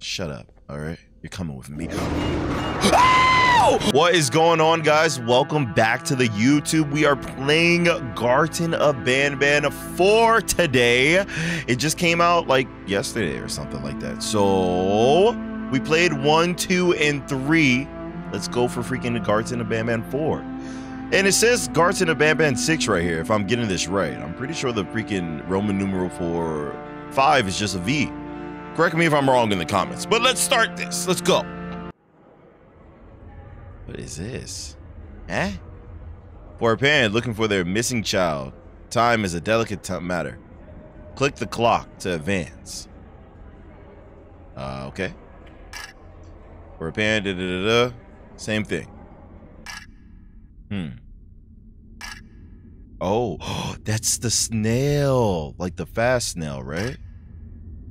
Shut up, all right? You're coming with me. What is going on, guys? Welcome back to the YouTube. We are playing Garten of Banban for today. It just came out like yesterday or something like that. So we played 1, 2, and 3. Let's go for freaking the Garten of Banban 4. And it says Garten of Banban 6 right here, if I'm getting this right. I'm pretty sure the freaking Roman numeral for 5 is just a V. Correct me if I'm wrong in the comments, but let's start this. Let's go. What is this? Eh? For a parent looking for their missing child, time is a delicate matter. Click the clock to advance. Okay. For a parent, same thing. Oh, that's the snail. Like the fast snail, right?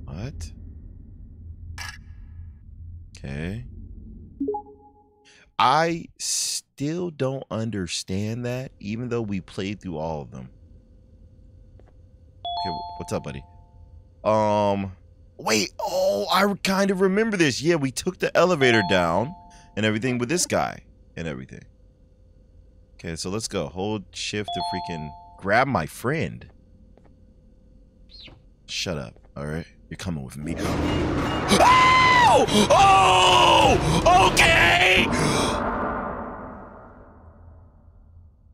What? Okay. I still don't understand that, even though we played through all of them. Okay, what's up, buddy? Wait, oh, I kind of remember this. Yeah, we took the elevator down and everything with this guy and everything. Okay, so let's go. Hold shift to freaking grab my friend. Shut up, all right? You're coming with me. Oh, okay.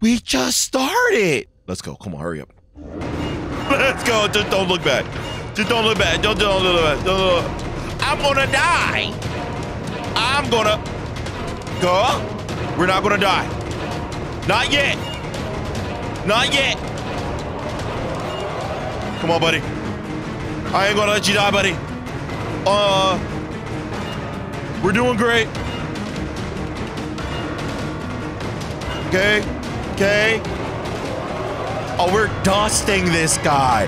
We just started. Let's go. Come on, hurry up. Let's go. Just don't look back. Just don't look back. Don't look back. Don't look back. I'm gonna die. I'm gonna go. We're not gonna die. Not yet. Not yet. Come on, buddy. I ain't gonna let you die, buddy. We're doing great. Okay. Oh, we're dusting this guy.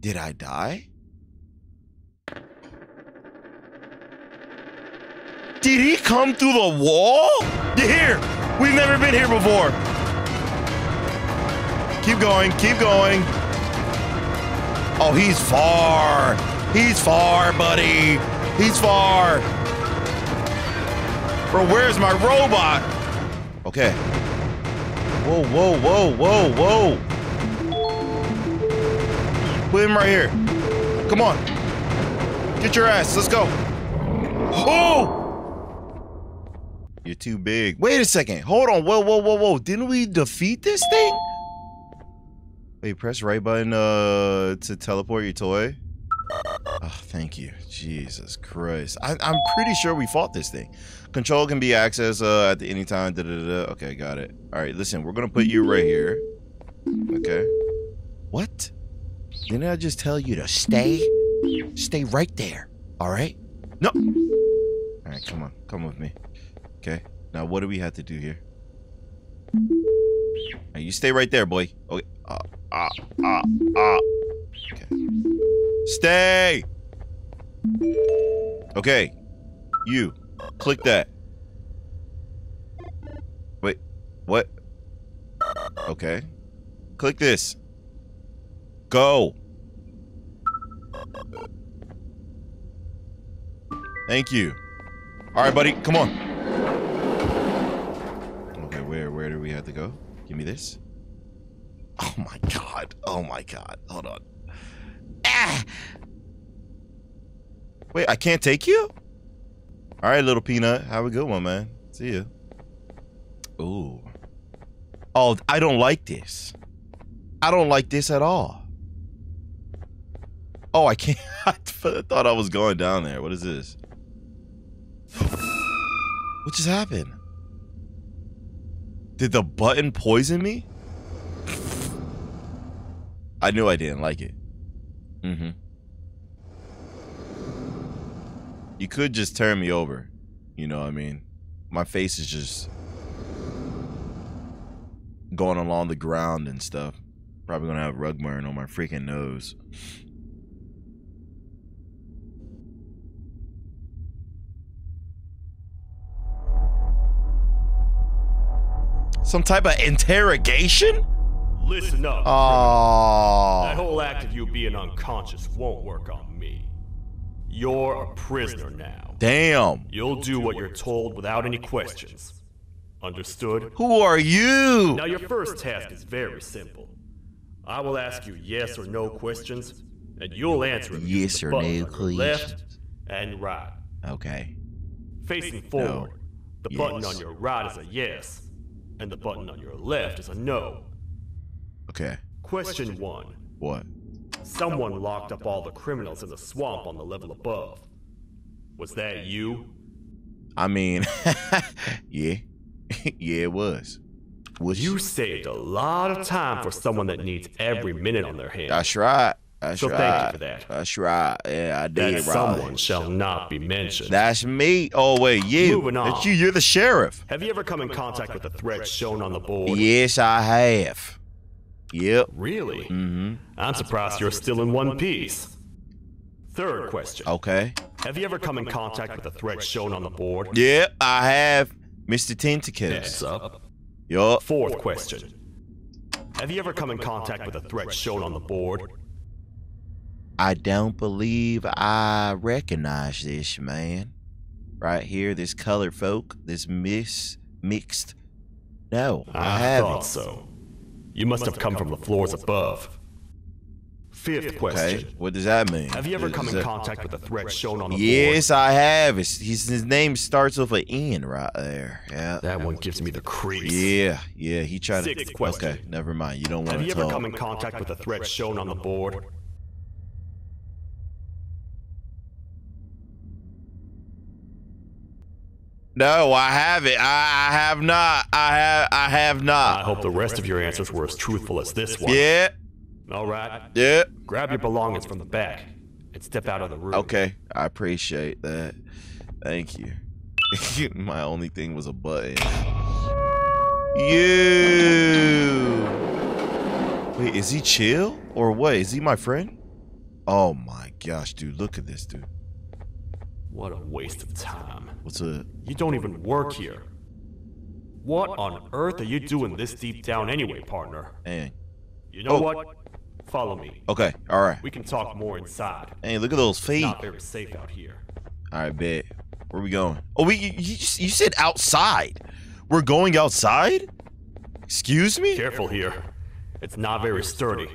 Did I die? Did he come through the wall? You're here. We've never been here before. Keep going, keep going. Oh, he's far. He's far, buddy. He's far. Bro, where's my robot? Okay. Whoa, whoa, whoa, whoa, whoa. Put him right here. Come on. Get your ass. Let's go. Oh! You're too big. Wait a second. Hold on. Whoa, whoa, whoa, whoa. Didn't we defeat this thing? Wait, press right button to teleport your toy. Oh, thank you. Jesus Christ. I'm pretty sure we fought this thing. Control can be accessed at any time. Okay, got it. All right, listen, we're going to put you right here. Okay. What? Didn't I just tell you to stay? Stay right there. All right? No. All right, come on. Come with me. Okay. Now, what do we have to do here? Now, you stay right there, boy. Okay. Okay. Stay. Okay. You. Click that. Wait. What? Okay. Click this. Go. Thank you. All right, buddy. Come on. Okay, where do we have to go? Give me this. Oh my god. Oh my god. Hold on. Ah! Wait, I can't take you? All right, little peanut. Have a good one, man. See ya. Ooh. Oh, I don't like this. I don't like this at all. Oh, I can't. I thought I was going down there. What is this? What just happened? Did the button poison me? I knew I didn't like it. Mm-hmm. You could just turn me over. You know what I mean? My face is just going along the ground and stuff. Probably gonna have rug burn on my freaking nose. Some type of interrogation? Listen up. Oh. That whole act of you being unconscious won't work on me. You're a prisoner now. Damn. You'll do what you're told without any questions. Understood? Who are you? Now your first task is very simple. I will ask you yes or no questions, and you'll answer them. Yes or no, please. Left and right. Okay. Facing forward, the button on your right is a yes, and the button on your left is a no. Okay. Question one. What? Someone locked up all the criminals in the swamp on the level above. Was that you? I mean, yeah. Yeah, it was. You saved a lot of time for someone that needs every minute on their hands. That's right. So thank you for that. That's right. Yeah, I did. That someone shall not be mentioned. That's me. Oh wait, you. Moving on. That's you. You're the sheriff. Have you ever come in contact with the threats shown on the board? Yes, I have. Yep. Really? Mm-hmm. I'm surprised you're still in one piece. Third question. Okay. Have you ever come in contact with the threats shown on the board? Yep, I have. Mr. Tentacles. Next up. Yup. Fourth question. Have you ever come in contact with a threat shown on the board? I don't believe I recognize this man. Right here, this colored folk, this mixed. No, I haven't. I thought so. You must have come from the floors above. Fifth question. Okay. What does that mean? Have you ever come in contact with a threat shown on the board? Yes, I have. His name starts with an N right there. Yeah. That one gives me the creeps. Yeah, yeah. He tried to. Sixth question. Okay, never mind. You don't want to. Have you ever come in contact with a threat shown on the board? No, I haven't. I have not. I have not. I hope the rest of your answers were as truthful as this one. Yeah. All right. Yeah. Grab your belongings from the back and step out of the room. Okay. I appreciate that. Thank you. My only thing was a button. You. Wait, is he chill or what? Is he my friend? Oh my gosh, dude. Look at this, dude. What a waste of time. What's up? You don't even work here. What on earth are you doing this deep down anyway, partner? Dang. You know what? Follow me. Okay, all right. We can talk more inside. Hey, look at those feet. Not very safe out here. All right, bet. Where are we going? Oh, you said outside. We're going outside? Excuse me? Careful here. It's not very sturdy.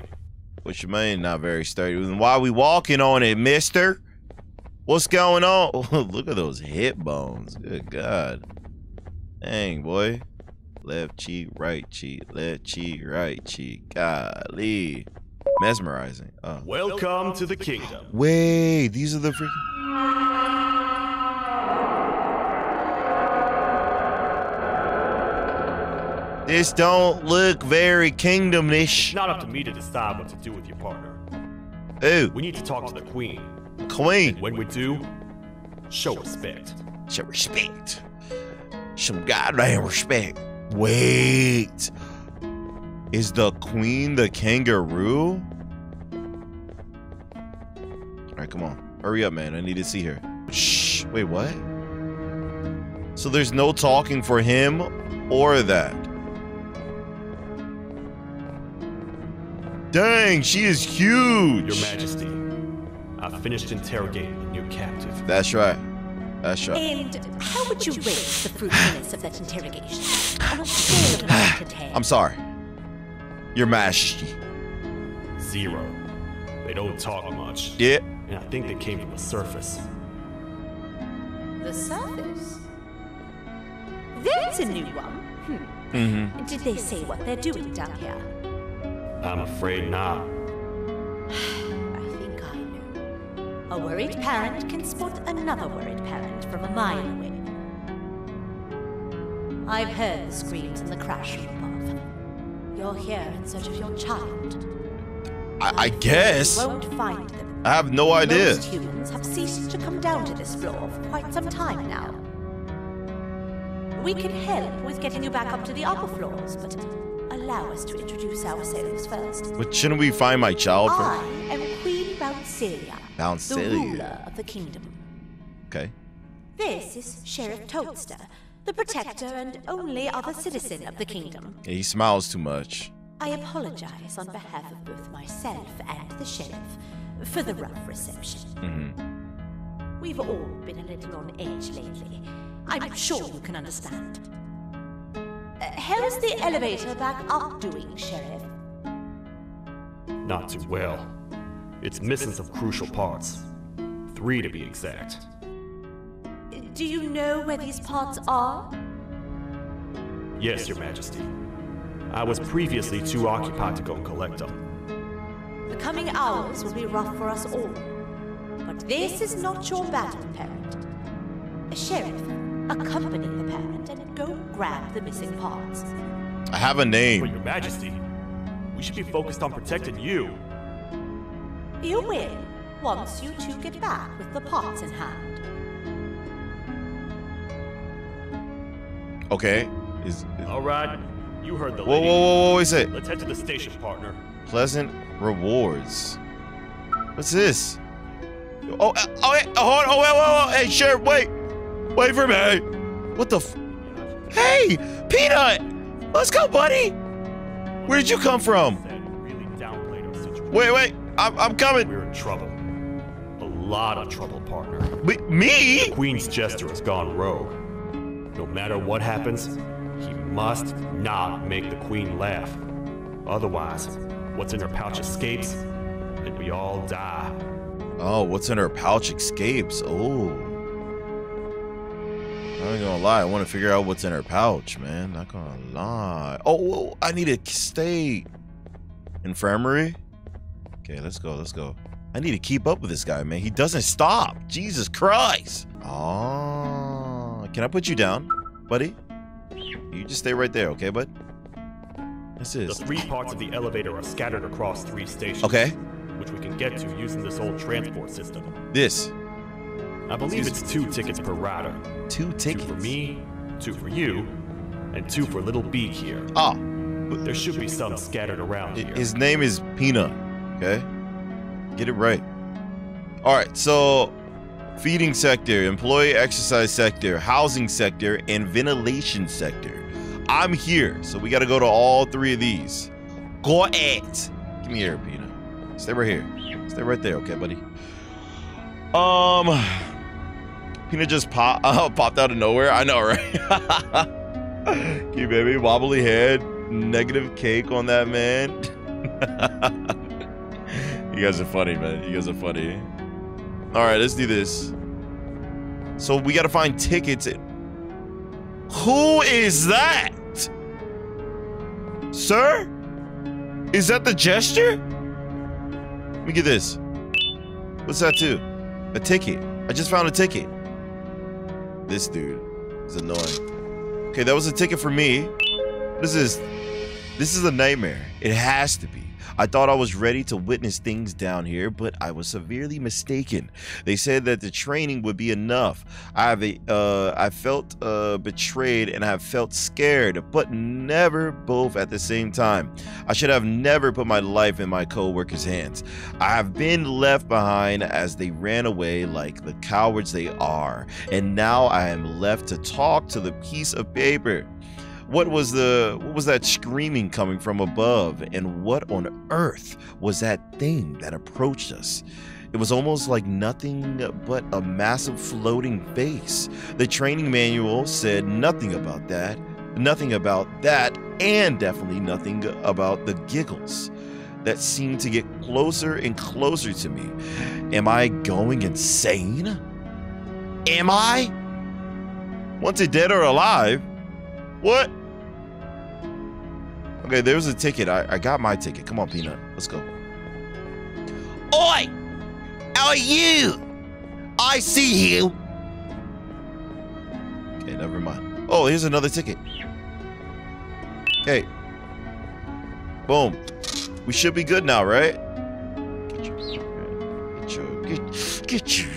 What you mean, not very sturdy? Why are we walking on it, mister? What's going on? Oh, look at those hip bones. Good God. Dang, boy. Left cheek, right cheek, left cheek, right cheek. Golly. Mesmerizing. Oh. Welcome to the kingdom. Wait, these are the freaking... This don't look very kingdomish. Not up to me to decide what to do with your partner. Ooh. We need to talk to the queen. Queen. And when we do, show respect. Show respect. Some goddamn respect. Wait, is the queen the kangaroo? All right, come on, hurry up, man. I need to see her. Shh. Wait, what? So there's no talking for him or that. Dang, she is huge. Your Majesty, I finished interrogating the new captive. That's right. And how would you rate the fruitfulness of that interrogation? On a scale of 1 to 10. I'm sorry. Your Majesty. 0. They don't talk much. Yeah. And I think they came from the surface. The surface? There's a new one. Hmm. Mm-hmm. Did they say what they're doing down here? I'm afraid not. A worried parent can spot another worried parent from a mile away. I've heard the screams and the crash from above. You're here in search of your child. I guess. You won't find them. I have no idea. Most humans have ceased to come down to this floor for quite some time now. We can help with getting you back up to the upper floors, but allow us to introduce ourselves first. But shouldn't we find my child first? I am Queen Bouncelia. The ruler of the kingdom. Okay. This is Sheriff Toadster, the protector and only other citizen of the kingdom. Yeah, he smiles too much. I apologize on behalf of both myself and the Sheriff for the rough reception. Mm-hmm. We've all been a little on edge lately. I'm sure you can understand. How's the elevator back up doing, Sheriff? Not too well. It's missing some crucial parts. 3 to be exact. Do you know where these parts are? Yes, Your Majesty. I was previously too occupied to go and collect them. The coming hours will be rough for us all. But this is not your battle, Parent. A Sheriff, accompany the Parent and go grab the missing parts. I have a name. But Your Majesty, we should be focused on protecting you. You will, once you two get back with the parts in hand. Okay. All right. You heard the lady. Whoa, is it? Let's head to the station, partner. Pleasant rewards. What's this? Oh, wait. Hey, Sheriff, wait. Wait for me. What the f— Hey, Peanut. Let's go, buddy. Where did you come from? Wait. I'm coming. We're in trouble. A lot of trouble, partner. But me? The Queen's Jester has gone rogue. No matter what happens, he must not make the Queen laugh. Otherwise, what's in her pouch escapes, and we all die. Oh, what's in her pouch escapes? Oh. I ain't gonna lie. I want to figure out what's in her pouch, man. Not gonna lie. Oh, I need to stay. Infirmary? Okay, let's go. I need to keep up with this guy, man. He doesn't stop. Jesus Christ. Oh, can I put you down, buddy? You just stay right there, okay, bud? This is... The 3 parts of the elevator are scattered across 3 stations. Okay. Which we can get to using this old transport system. This. I believe it's 2 tickets per rider. 2 tickets? 2 for me, 2 for you, and 2 for little Beak here. Oh. But there should be some scattered around here. His name is Peanut. Okay, get it right. All right, so feeding sector, employee exercise sector, housing sector, and ventilation sector. I'm here, so we got to go to all 3 of these. Go at. Give me here, Peanut. Stay right here. Stay right there, okay, buddy? Peanut just popped out of nowhere. I know, right? You baby, wobbly head, negative cake on that man. You guys are funny, man. You guys are funny. All right, let's do this. So we got to find tickets. Who is that? Sir? Is that the gesture? Let me get this. What's that too? A ticket. I just found a ticket. This dude is annoying. Okay, that was a ticket for me. What is this? This is a nightmare. It has to be. I thought I was ready to witness things down here, but I was severely mistaken. They said that the training would be enough. I felt betrayed and I felt scared, but never both at the same time. I should have never put my life in my co-workers' hands. I have been left behind as they ran away like the cowards they are, and now I am left to talk to the piece of paper. What was that screaming coming from above, and what on earth was that thing that approached us? It was almost like nothing but a massive floating face. The training manual said nothing about that, and definitely nothing about the giggles that seemed to get closer and closer to me. Am I going insane? Am I? Once it dead or alive? What? Okay, there was a ticket. I got my ticket. Come on, Peanut. Let's go. Oi! How are you? I see you. Okay, never mind. Oh, here's another ticket. Okay. Boom. We should be good now, right? Get your.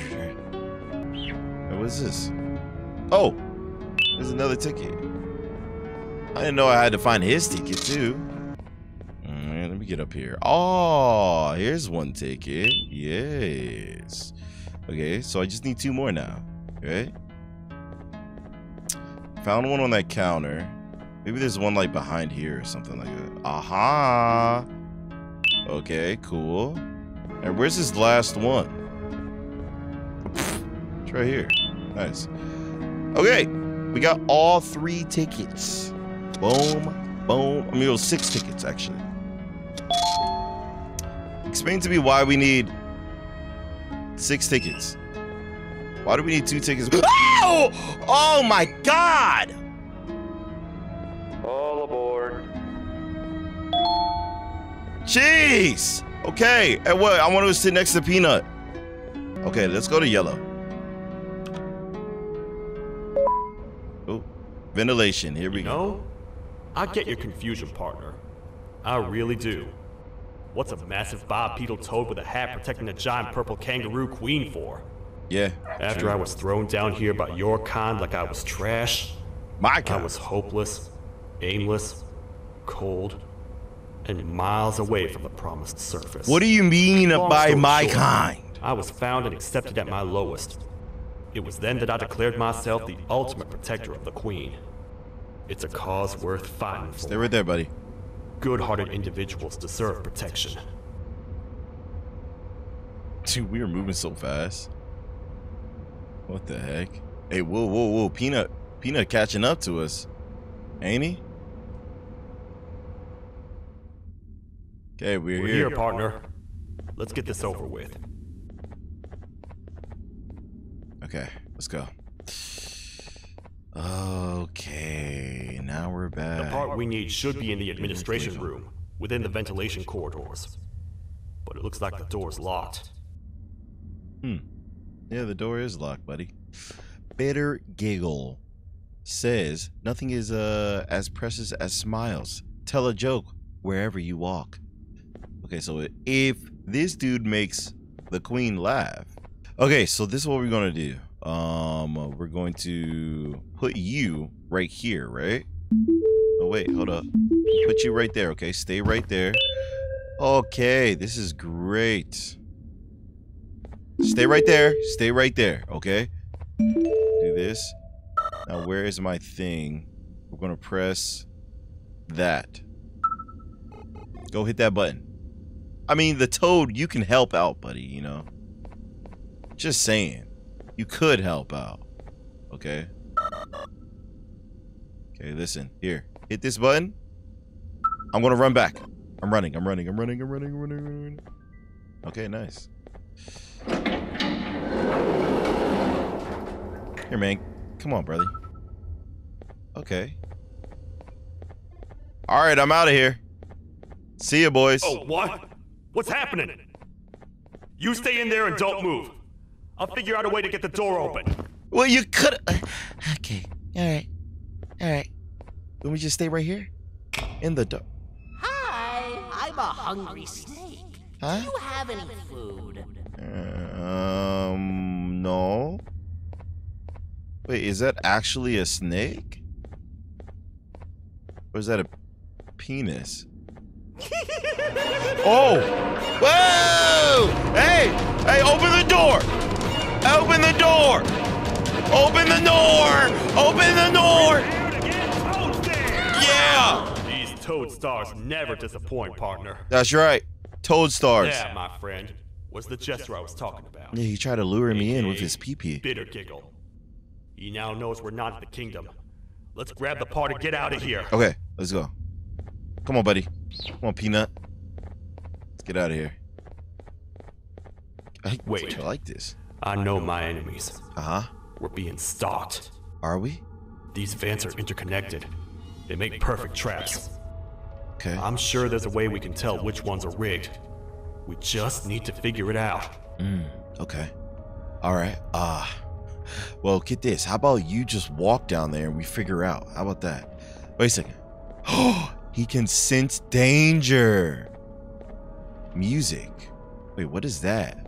What is this? Oh, there's another ticket. I didn't know I had to find his ticket too. All right, let me get up here. Oh, here's one ticket. Yes. Okay, so I just need 2 more now, right? Found one on that counter. Maybe there's one like behind here or something like that. Aha! Okay, cool. And where's this last one? It's right here. Nice. Okay, we got all 3 tickets. Boom, boom. I mean, it was 6 tickets actually. Explain to me why we need 6 tickets. Why do we need 2 tickets? Oh! Oh my God! All aboard. Jeez! Okay, and what? I want to sit next to Peanut. Okay, let's go to yellow. Oh, ventilation, here we go. No, I get your confusion, partner. I really do. What's a massive bipedal toad with a hat protecting a giant purple kangaroo queen for? Yeah. After I was thrown down here by your kind like I was trash, my kind. I was hopeless, aimless, cold, and miles away from the promised surface. What do you mean by my kind? I was found and accepted at my lowest. It was then that I declared myself the ultimate protector of the queen. It's a cause worth fighting for. Stay right there, buddy. Good-hearted individuals deserve protection. Dude, we are moving so fast. What the heck? Hey, whoa, whoa, whoa. Peanut catching up to us. Ain't he? Okay, we're here. We're here, partner. Let's get this over with. Okay, let's go. Okay, now we're back. The part we need should be in the administration room, within the ventilation corridors. But it looks like the door's locked. Hmm. Yeah, the door is locked, buddy. Bitter Giggle says, nothing is as precious as smiles. Tell a joke wherever you walk. Okay, so if this dude makes the queen laugh. Okay, so this is what we're gonna do. We're going to put you right here, right? Oh, wait, hold up. Put you right there, okay? Stay right there. Okay, this is great. Stay right there. Stay right there, okay? Do this. Now, where is my thing? We're going to press that. Go hit that button. I mean, the toad, you can help out, buddy, you know? Just saying. You could help out. Okay. Okay, listen. Here. Hit this button. I'm gonna run back. I'm running. I'm running. I'm running. I'm running. I'm running. I'm running. Okay, nice. Here, man. Come on, brother. Okay. Alright, I'm out of here. See ya, boys. Oh, what? What's happening? You stay in there and don't move. I'll figure out a way to get the door open. Well, you could. Okay. All right. All right. Let me just stay right here in the door. Hi. I'm a hungry snake. Huh? Do you have any food? No. Wait, is that actually a snake? Or is that a penis? Oh! Whoa! Hey! Hey, open the door! Open the door! Open the door! Open the door! Yeah! These toad stars never disappoint, partner. That's right. Toad stars. Yeah, my friend. Was the jester I was talking about. Yeah, he tried to lure me in with his pee-pee. Bitter Giggle. He now knows we're not in the kingdom. Let's grab the party and get out of here. Okay, let's go. Come on, buddy. Come on, Peanut. Let's get out of here. Wait. I like this. I know my enemies. Uh-huh. We're being stalked. Are we? These vents are interconnected. They make perfect traps. Okay. I'm sure there's a way we can tell which ones are rigged. We just need to figure it out. Okay. Alright. Well, get this. How about you just walk down there and we figure out? How about that? Wait a second. Oh! He can sense danger. Music. Wait, what is that?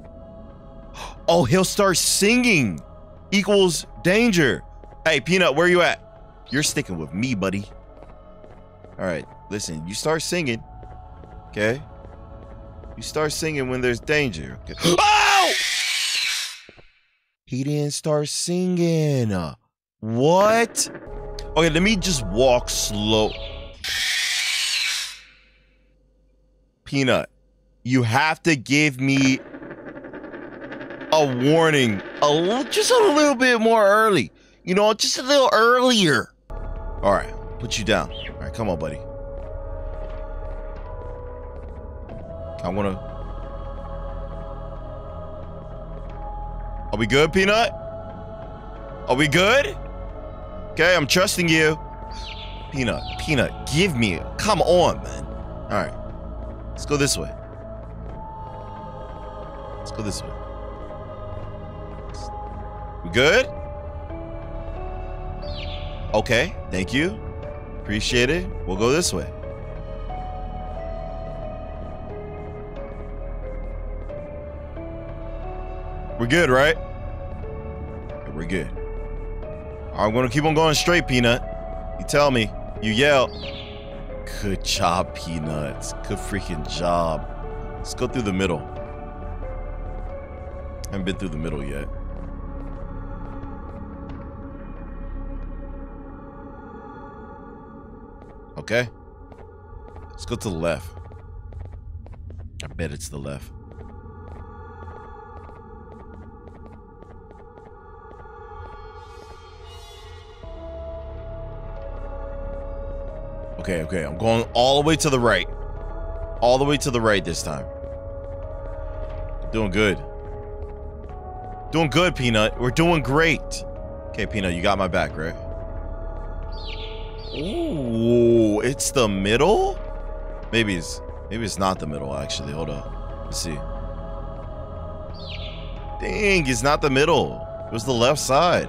Oh, he'll start singing equals danger. Hey, Peanut, where you at? You're sticking with me, buddy. All right, listen, you start singing, okay? You start singing when there's danger. Okay? Oh! He didn't start singing. What? Okay, let me just walk slow. Peanut, you have to give me a warning. Just a little bit more early. You know, just a little earlier. All right, put you down. All right, come on, buddy. I want to... Are we good, Peanut? Are we good? Okay, I'm trusting you. Peanut, Peanut, give me it. Come on, man. All right, let's go this way. Let's go this way. We good? Okay, thank you. Appreciate it. We'll go this way. We're good, right? Okay, we're good. I'm gonna keep on going straight, Peanut. You tell me. You yell. Good job, Peanuts. Good freaking job. Let's go through the middle. I haven't been through the middle yet. Okay. Let's go to the left. I bet it's the left. Okay, okay, I'm going all the way to the right. All the way to the right this time. Doing good. Doing good, Peanut. We're doing great. Okay, Peanut, you got my back, right? Ooh, it's the middle? Maybe it's not the middle, actually. Hold up. Let's see. Dang, it's not the middle. It was the left side.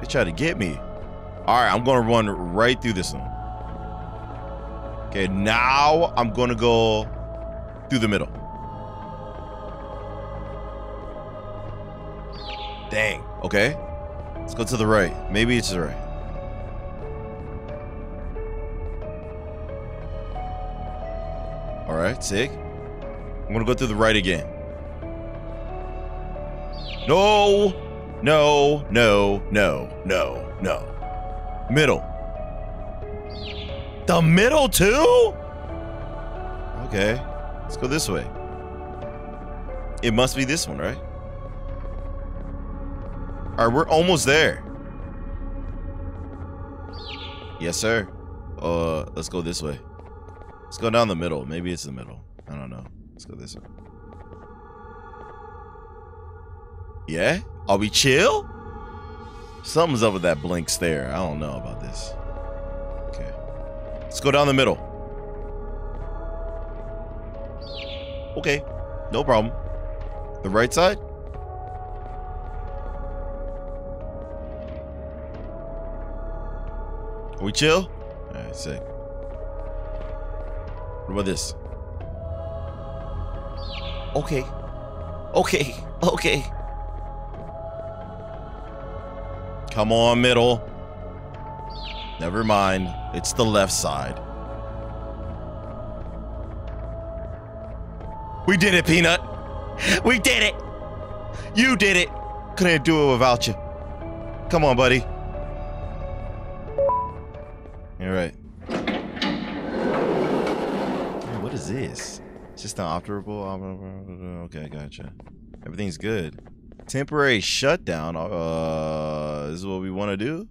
They tried to get me. Alright, I'm gonna run right through this one. Okay, now I'm gonna go through the middle. Dang. Okay. Let's go to the right. Maybe it's the right. All right, sick. I'm gonna go through the right again. No, no, no, no, no, no. Middle. The middle too? Okay, let's go this way. It must be this one, right? All right, we're almost there. Yes, sir. Let's go this way. Let's go down the middle. Maybe it's the middle. I don't know. Let's go this way. Yeah? Are we chill? Something's up with that blink stare. I don't know about this. Let's go down the middle. Okay, no problem. The right side? Are we chill? All right, sick. What about this? Okay. Okay, okay. Come on, middle. Never mind. It's the left side. We did it, Peanut. We did it. You did it. Couldn't do it without you. Come on, buddy. All right. Man, what is this? It's just not operable. Okay, gotcha. Everything's good. Temporary shutdown. This is what we want to do.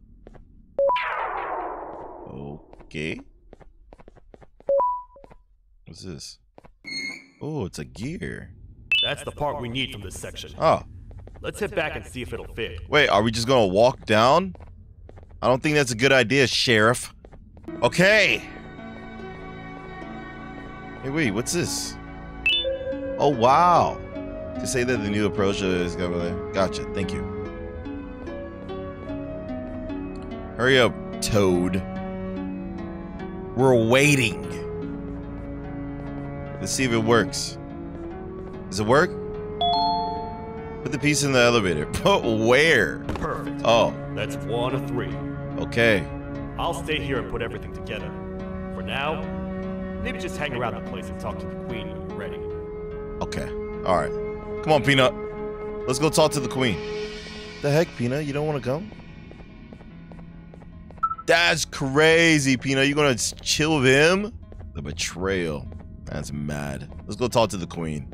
Okay. What's this? Oh, it's a gear. That's the part we need from this section. Oh. Let's hit back and see if it'll fit. Wait, are we just gonna walk down? I don't think that's a good idea, Sheriff. Okay. Hey, wait, what's this? Oh, wow. To say that the new approach is gonna... Gotcha, thank you. Hurry up, Toad. We're waiting. Let's see if it works. Does it work? Put the piece in the elevator. But where? Perfect. Oh. That's 1 of 3. Okay. I'll stay here and put everything together. For now, maybe just hang around the place and talk to the queen when you're ready. Okay. All right. Come on, Peanut. Let's go talk to the queen. The heck, Peanut? You don't want to come? That's crazy, Peanut. You gonna chill with him? The betrayal. That's mad. Let's go talk to the queen.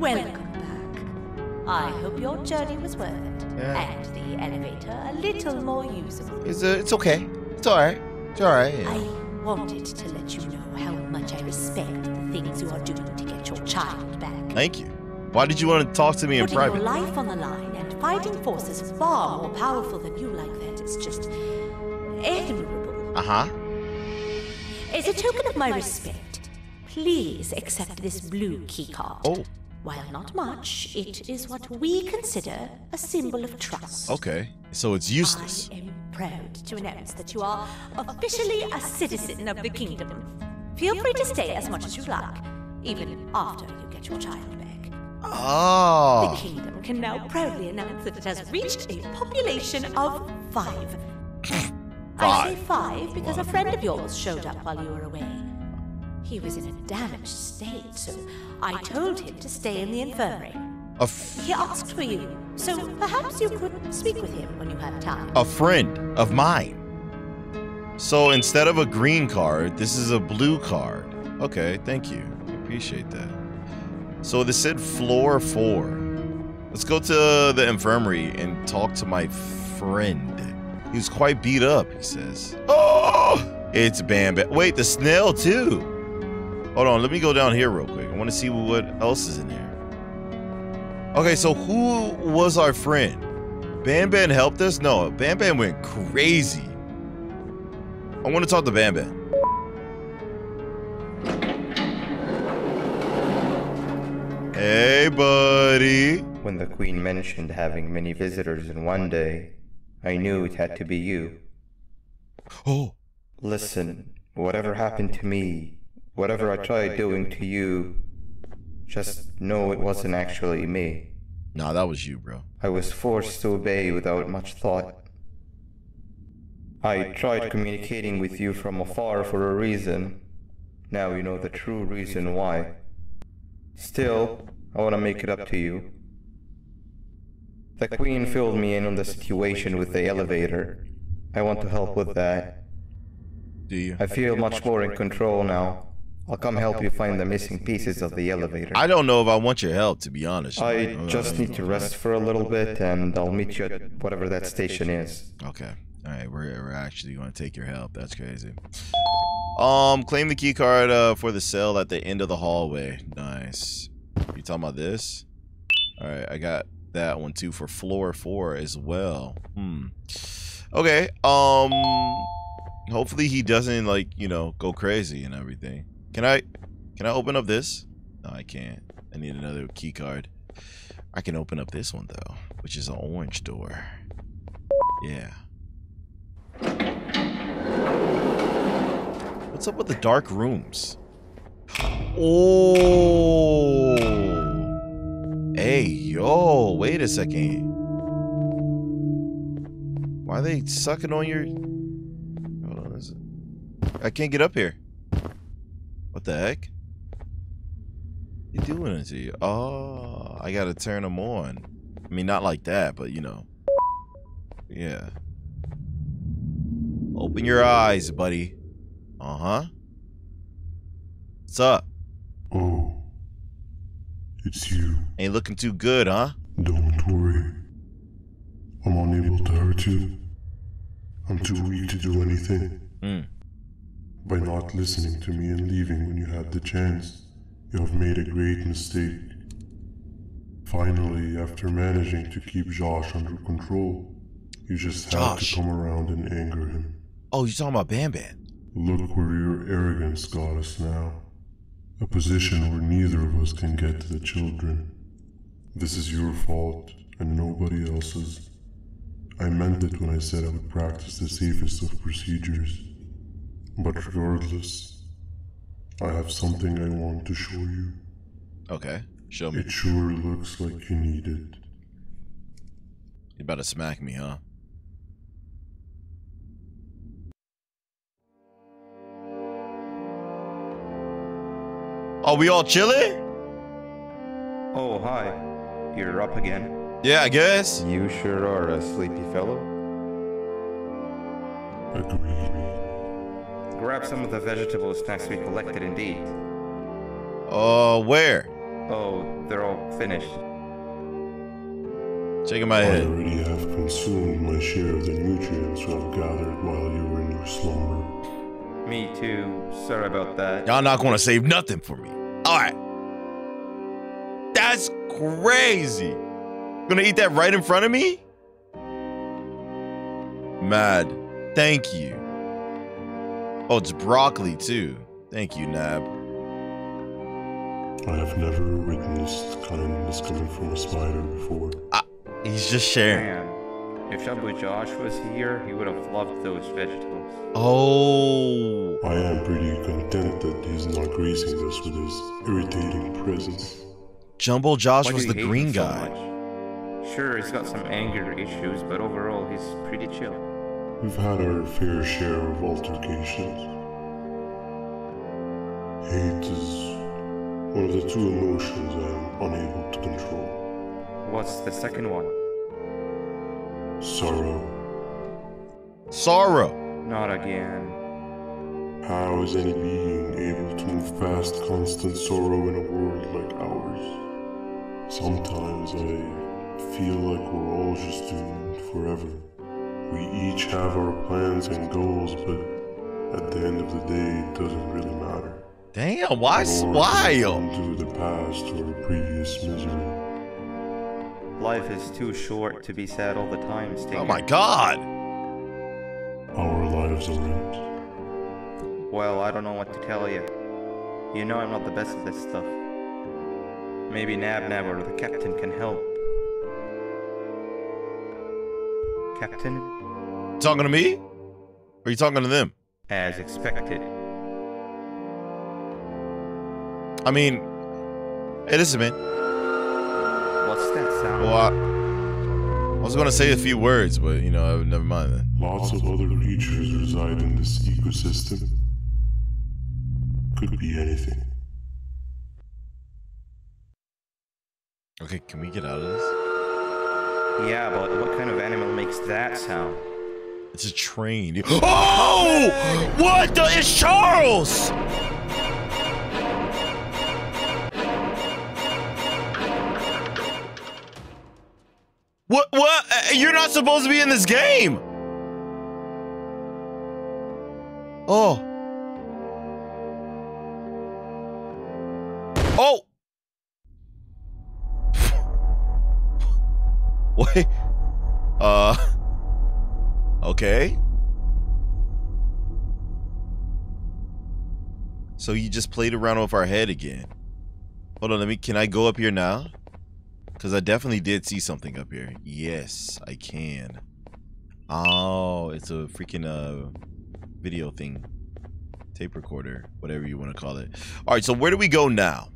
Welcome back. I hope your journey was worth it. Yeah. And the elevator a little more usable. It's okay. It's alright. It's alright. Yeah. I wanted to let you know how much I respect the things you are doing to get your child back. Thank you. Why did you want to talk to me in private? Putting your life on the line and fighting forces far more powerful than you like that. It's just admirable. Uh-huh. As a token of my respect, please accept this blue keycard. Oh. While not much, it is what we consider a symbol of trust. Okay, so it's useless. I am proud to announce that you are officially a citizen of the kingdom. Feel free to stay as much as you like, even after you get your child. Oh. The kingdom can now proudly announce that it has reached a population of 5. I say 5 because a friend of yours showed up while you were away. He was in a damaged state, so I told him to stay in the infirmary. He asked for you, so perhaps you could speak with him when you have time. A friend of mine. So instead of a green card, this is a blue card. Okay, thank you. I appreciate that. So they said floor 4. Let's go to the infirmary and talk to my friend. He's quite beat up, he says. Oh, it's Banban. Wait, the snail too. Hold on, let me go down here real quick. I want to see what else is in here. Okay, so who was our friend? Banban helped us? No, Banban went crazy. I want to talk to Banban. Hey, buddy. When the queen mentioned having many visitors in one day, I knew it had to be you. Oh. Listen, whatever happened to me, whatever I tried doing to you, just know it wasn't actually me. Nah, that was you, bro. I was forced to obey without much thought. I tried communicating with you from afar for a reason. Now you know the true reason why. Still, I want to make it up to you. The queen filled me in on the situation with the elevator. I want to help with that. Do you? I feel much more in control now. I'll come help you find the missing pieces of the elevator. I don't know if I want your help, to be honest. I just need to rest for a little bit, and I'll meet you at whatever that station is. Okay. All right, we're actually going to take your help. That's crazy. Claim the key card for the cell at the end of the hallway. Nice. You talking about this? All right, I got that one too for floor 4 as well. Okay. Hopefully he doesn't, like, you know, go crazy and everything. Can I open up this? No, I can't. I need another key card. I can open up this one though, which is an orange door. Yeah. What's up with the dark rooms? Oh, hey, yo, wait a second. Why are they sucking on your... Hold on, is it... I can't get up here. What the heck? They doing it to you. Oh, I gotta turn them on. I mean, not like that, but you know. Yeah. Open your eyes, buddy. Uh-huh. What's up? Oh, it's you. Ain't looking too good, huh? Don't worry. I'm unable to hurt you. I'm too weak to do anything. By not listening to me and leaving when you had the chance, you have made a great mistake. Finally, after managing to keep Josh under control, you just had to come around and anger him. Oh, you're talking about Banban. Look where your arrogance got us now. A position where neither of us can get to the children. This is your fault and nobody else's. I meant it when I said I would practice the safest of procedures. But regardless, I have something I want to show you. Okay, show me. It sure looks like you need it. You about to smack me, huh? Are we all chilling? Oh, hi. You're up again? Yeah, I guess. You sure are a sleepy fellow. Agreed. Grab some of the vegetable snacks we collected indeed. Where? Oh, they're all finished. Check my head. I already have consumed my share of the nutrients I've gathered while you were in your slumber. Me too. Sorry about that. Y'all not gonna save nothing for me. Alright. That's crazy. Gonna eat that right in front of me? Mad. Thank you. Oh, it's broccoli too. Thank you, Nab. I have never witnessed kindness coming from a spider before. He's just sharing. Man, if Jumbo Josh was here, he would have loved those vegetables. Oh. I am pretty content that he's not gracing us with his irritating presence. Jumbo Josh was the green guy. Sure, he's got some anger issues, but overall, he's pretty chill. We've had our fair share of altercations. Hate is one of the two emotions I'm unable to control. What's the second one? Sorrow. Sorrow! Not again. How is any being able to move past constant sorrow in a world like ours? Sometimes I feel like we're all just doomed forever. We each have our plans and goals, but at the end of the day, it doesn't really matter. Damn, why smile? Into the past or previous misery. Life is too short to be sad all the time, Stinky. Oh my god! Our lives are ruined. Well, I don't know what to tell you. You know I'm not the best at this stuff. Maybe Nabnab or the captain can help. Captain? Talking to me? Or are you talking to them? As expected. I mean, hey, listen, man. What's that sound? Well, I was gonna say a few words, but you know, never mind then. Lots of other creatures reside in this ecosystem. Could be anything. Okay, can we get out of this? Yeah, but what kind of animal makes that sound? It's a train. Oh! What the? It's Charles! What? You're not supposed to be in this game! Oh. Oh! Wait. Okay. So you just played around with our head again. Hold on, can I go up here now? Because I definitely did see something up here. Yes, I can. Oh, it's a freaking video thing. Tape recorder, whatever you want to call it. All right, so where do we go now?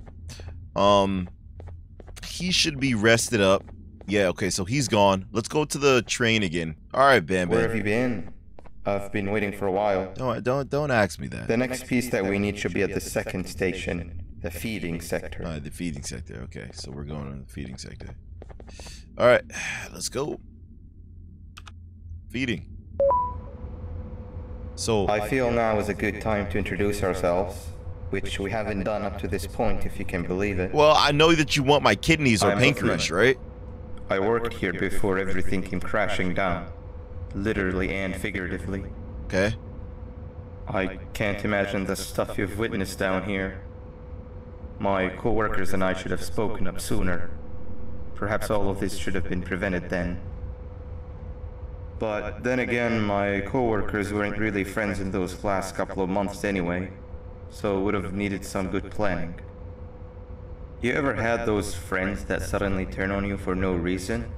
He should be rested up. Yeah, okay, so he's gone. Let's go to the train again. All right, Banban. Where have you been? I've been waiting for a while. Don't ask me that. The next piece that we need should be at the second station. The feeding sector. Alright, the feeding sector. Okay, so we're going on the feeding sector. Alright, let's go. Feeding. So I feel now is a good time to introduce ourselves, which we haven't done up to this point, if you can believe it. Well, I know that you want my kidneys or pancreas, right? I worked here before everything came crashing down. Literally and figuratively. Okay. I can't imagine the stuff you've witnessed down here. My co-workers and I should have spoken up sooner. Perhaps all of this should have been prevented then. But then again, my co-workers weren't really friends in those last couple of months anyway, so would have needed some good planning. You ever had those friends that suddenly turn on you for no reason?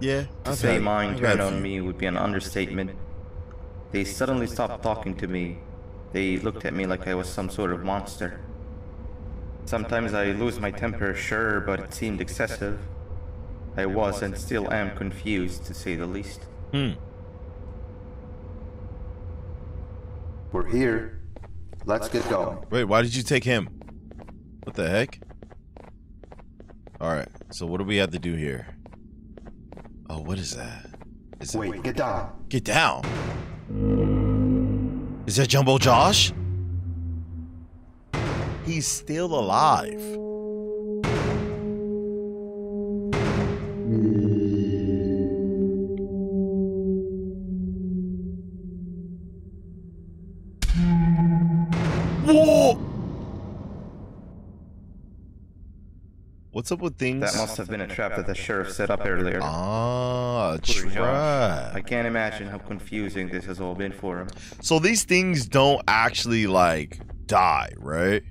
Yeah. To say mine turned on me would be an understatement. They suddenly stopped talking to me. They looked at me like I was some sort of monster. Sometimes I lose my temper, sure, but it seemed excessive. I was and still am confused, to say the least. Hmm. We're here. Let's get going. Wait, why did you take him? What the heck? Alright, so what do we have to do here? Oh, what is that? Wait, get down. Get down? Is that Jumbo Josh? He's still alive. Whoa! What's up with things? That must have been a trap that the sheriff set up earlier. Ah, a trap. I can't imagine how confusing this has all been for him. So these things don't actually, like, die, right?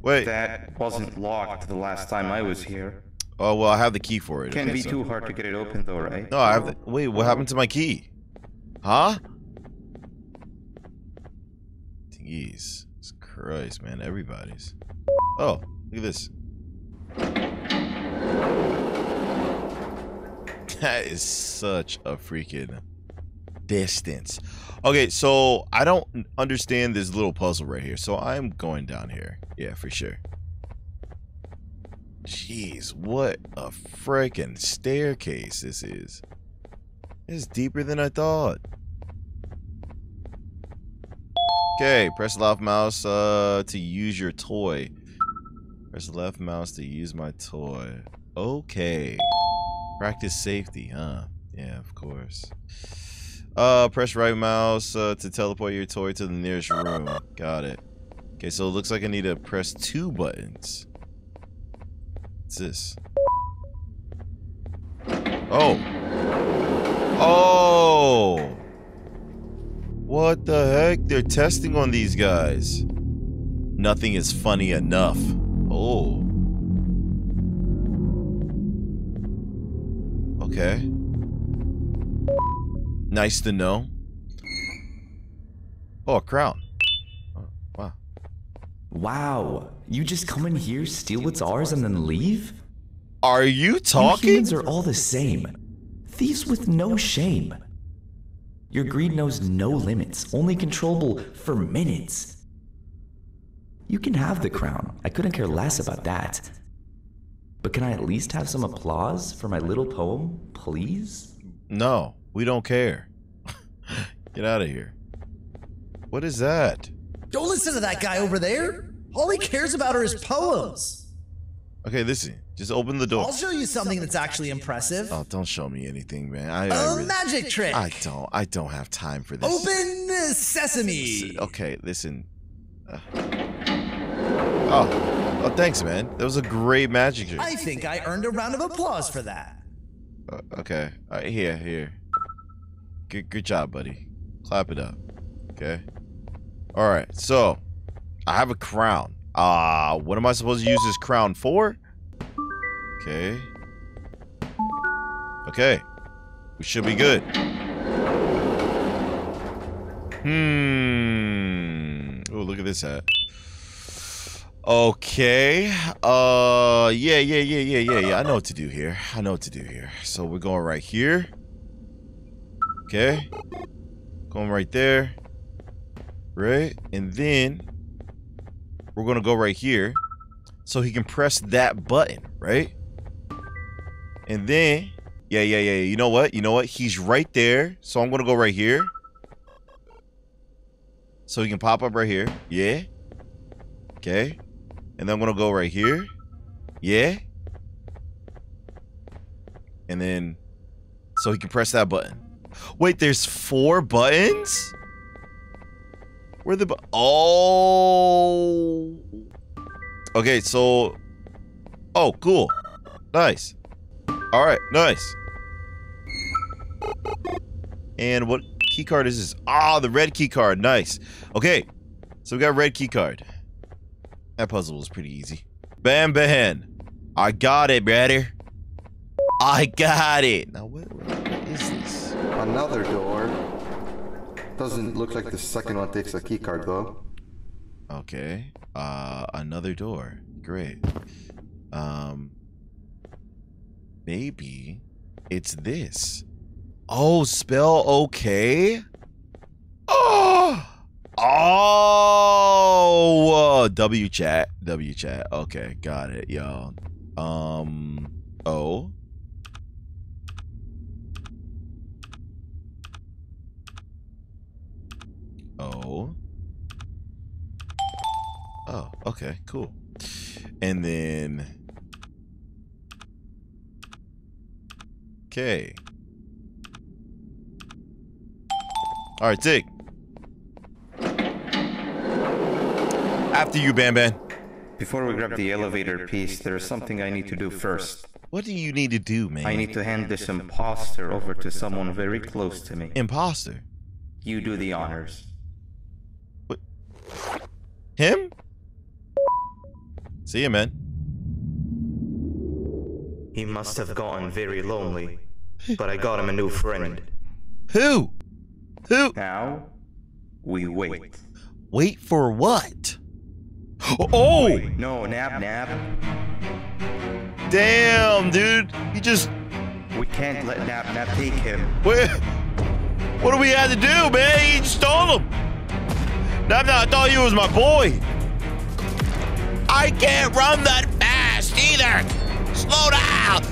Wait. That wasn't locked the last time I was here. Oh, well, I have the key for it. Can't be too hard to get it open, though, right? No, I have the... Wait, what happened to my key? Huh? Jeez. Christ, man. Everybody's... Oh. Look at this. That is such a freaking distance. Okay, so I don't understand this little puzzle right here. So I'm going down here. Yeah, for sure. Jeez, what a freaking staircase this is. It's deeper than I thought. Okay, press left mouse to use your toy. Press left mouse to use my toy. Okay. Practice safety, huh? Yeah, of course. Press right mouse to teleport your toy to the nearest room. Got it. Okay, so it looks like I need to press 2 buttons. What's this? Oh. Oh. What the heck? They're testing on these guys. Nothing is funny enough. Oh. Okay. Nice to know. Oh, a crown. Oh, wow. Wow. You just come in here, steal what's ours, and then leave? Are you talking? Humans are all the same. Thieves with no shame. Your greed knows no limits, only controllable for minutes. You can have the crown. I couldn't care less about that. But can I at least have some applause for my little poem, please? No, we don't care. Get out of here. What is that? Don't listen to that guy over there. All he cares about are his poems. Okay, listen. Just open the door. I'll show you something that's actually impressive. Oh, don't show me anything, man. I really, magic trick. I don't have time for this. Open sesame. Okay, listen. Oh, thanks, man. That was a great magic trick. I think I earned a round of applause for that. Okay. Here. Good job, buddy. Clap it up. Okay. All right. So, I have a crown. What am I supposed to use this crown for? Okay. Okay. We should be good. Oh, look at this hat. Okay. Yeah. I know what to do here. So we're going right here. Okay. Going right there. Right? And then we're going to go right here. So he can press that button, right? And then yeah. You know what? He's right there. So I'm going to go right here. So he can pop up right here. Yeah. Okay. And then I'm going to go right here. Yeah. And then, so he can press that button. Wait, there's 4 buttons? Where the, oh. Okay, so, oh, cool. Nice. All right, nice. And what key card is this? Ah, the red key card, nice. Okay, so we got a red key card. That puzzle was pretty easy. Banban. I got it, brother. I got it. Now, what is this? Another door. Doesn't look like the second one takes a key card, though. Okay. Another door. Great. Maybe it's this. Oh, spell okay? Oh! Oh, W chat. Okay, got it, y'all. O. Okay, cool. And then... Okay. Alright, dig. After you, Banban. Before we grab the elevator piece, there is something I need to do first. What do you need to do, man? I need to hand this imposter over to someone very close to me. Imposter? You do the honors. What? Him? See ya, man. He must have gotten very lonely, but I got him a new friend. Who? Who? Now, we wait. Wait for what? Oh! Wait, no, Nabnab. Damn, dude. You just... We can't let Nabnab take him. Wait, what do we have to do, man? He just stole him. Nabnab, I thought you was my boy. I can't run that fast either. Slow down.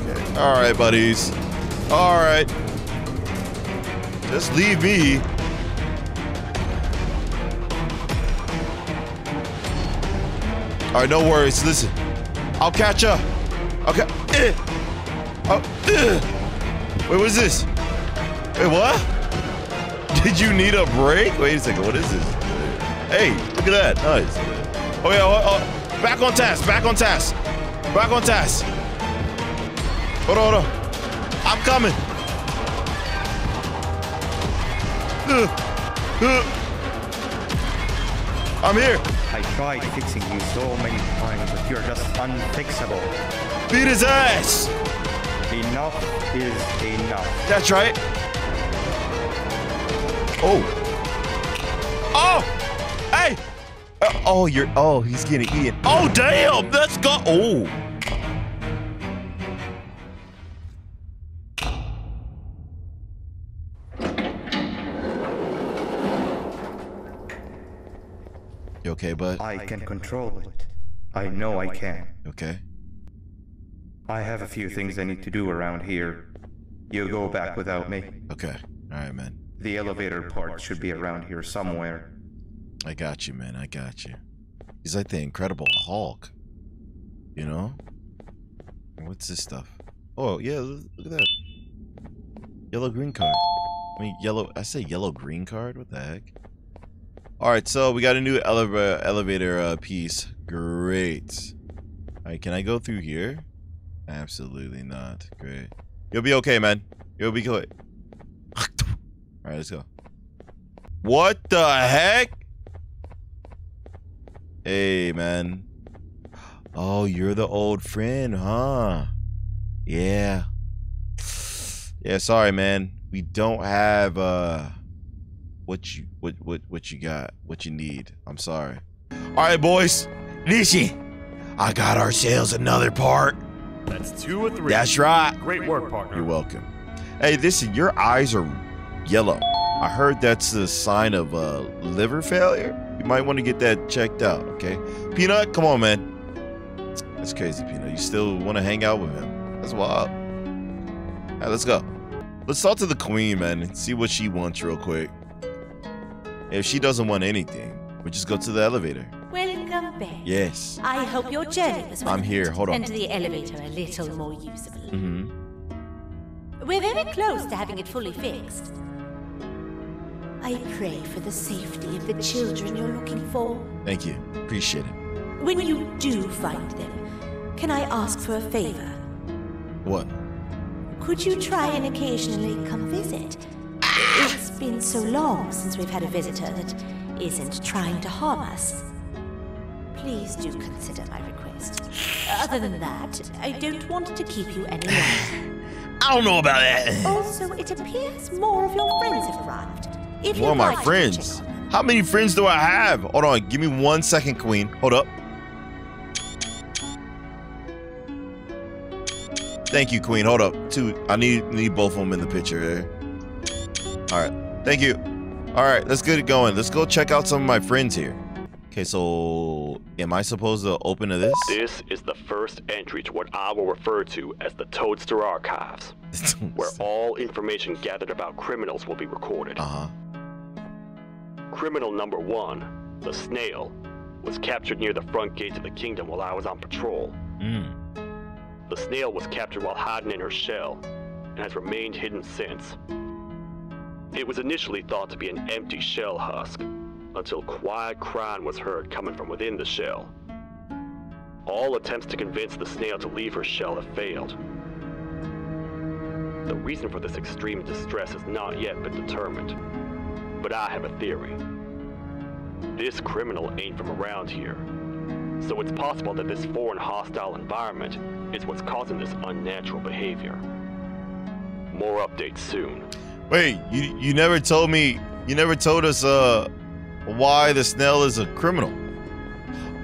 Okay. All right, buddies. All right. Just leave me. All right, no worries. Listen, I'll catch up. Okay. Wait, what is this? Wait, what? Did you need a break? Wait a second. What is this? Hey, look at that. Nice. Oh yeah. Oh. Back on task. Back on task. Back on task. Hold on. I'm coming. I'm here. I tried fixing you so many times, but you're just unfixable. Beat his ass. Enough is enough. That's right. Oh. Oh. Hey. Oh, you're. Oh, he's getting eaten. Oh, damn. Let's go. Oh. Okay, but I can control it. I know I can. Okay. I have a few things I need to do around here. You go back without me. Okay. All right, man. The elevator part should be around here somewhere. I got you, man. I got you. He's like the Incredible Hulk. You know? What's this stuff? Oh, yeah. Look at that. Yellow green card. I mean, yellow. I say yellow green card. What the heck? Alright, so we got a new elevator piece. Great. Alright, can I go through here? Absolutely not. Great. You'll be okay, man. You'll be good. Alright, let's go. What the heck? Hey, man. Oh, you're the old friend, huh? Yeah. Yeah, sorry, man. We don't have, what you got, what you need. I'm sorry. All right, boys, listen, I got ourselves another part. That's 2 or 3. That's right. Great work, partner. You're welcome. Hey, listen, your eyes are yellow. I heard that's a sign of liver failure. You might want to get that checked out, okay? Peanut, come on, man. That's crazy, Peanut. You still want to hang out with him? That's wild. All right, let's go. Let's talk to the queen, man, and see what she wants real quick. If she doesn't want anything, we just go to the elevator. Welcome back. Yes. I hope your journey was well. I'm here. Hold on. And the elevator a little more usable. Mm-hmm. We're very close to having it fully fixed. I pray for the safety of the children you're looking for. Thank you. Appreciate it. When you do find them, can I ask for a favor? What? Could you try and occasionally come visit? It's been so long since we've had a visitor that isn't trying to harm us. Please do consider my request. Other than that, I don't want to keep you any longer. I don't know about that. Also, it appears more of your friends have arrived. If more of my friends? How many friends do I have? Hold on, give me 1 second, Queen. Hold up. Thank you, Queen. Hold up. Two. I need both of them in the picture here. Alright, thank you. Alright, let's get it going. Let's go check out some of my friends here. Okay, so am I supposed to open to this? This is the first entry to what I will refer to as the Toadster Archives, where all information gathered about criminals will be recorded. Criminal number 1, the snail, was captured near the front gates of the kingdom while I was on patrol. The snail was captured while hiding in her shell, and has remained hidden since. It was initially thought to be an empty shell husk, until quiet crying was heard coming from within the shell. All attempts to convince the snail to leave her shell have failed. The reason for this extreme distress has not yet been determined, but I have a theory. This criminal ain't from around here, so it's possible that this foreign hostile environment is what's causing this unnatural behavior. More updates soon. Wait, you never told me, you never told us why the snail is a criminal.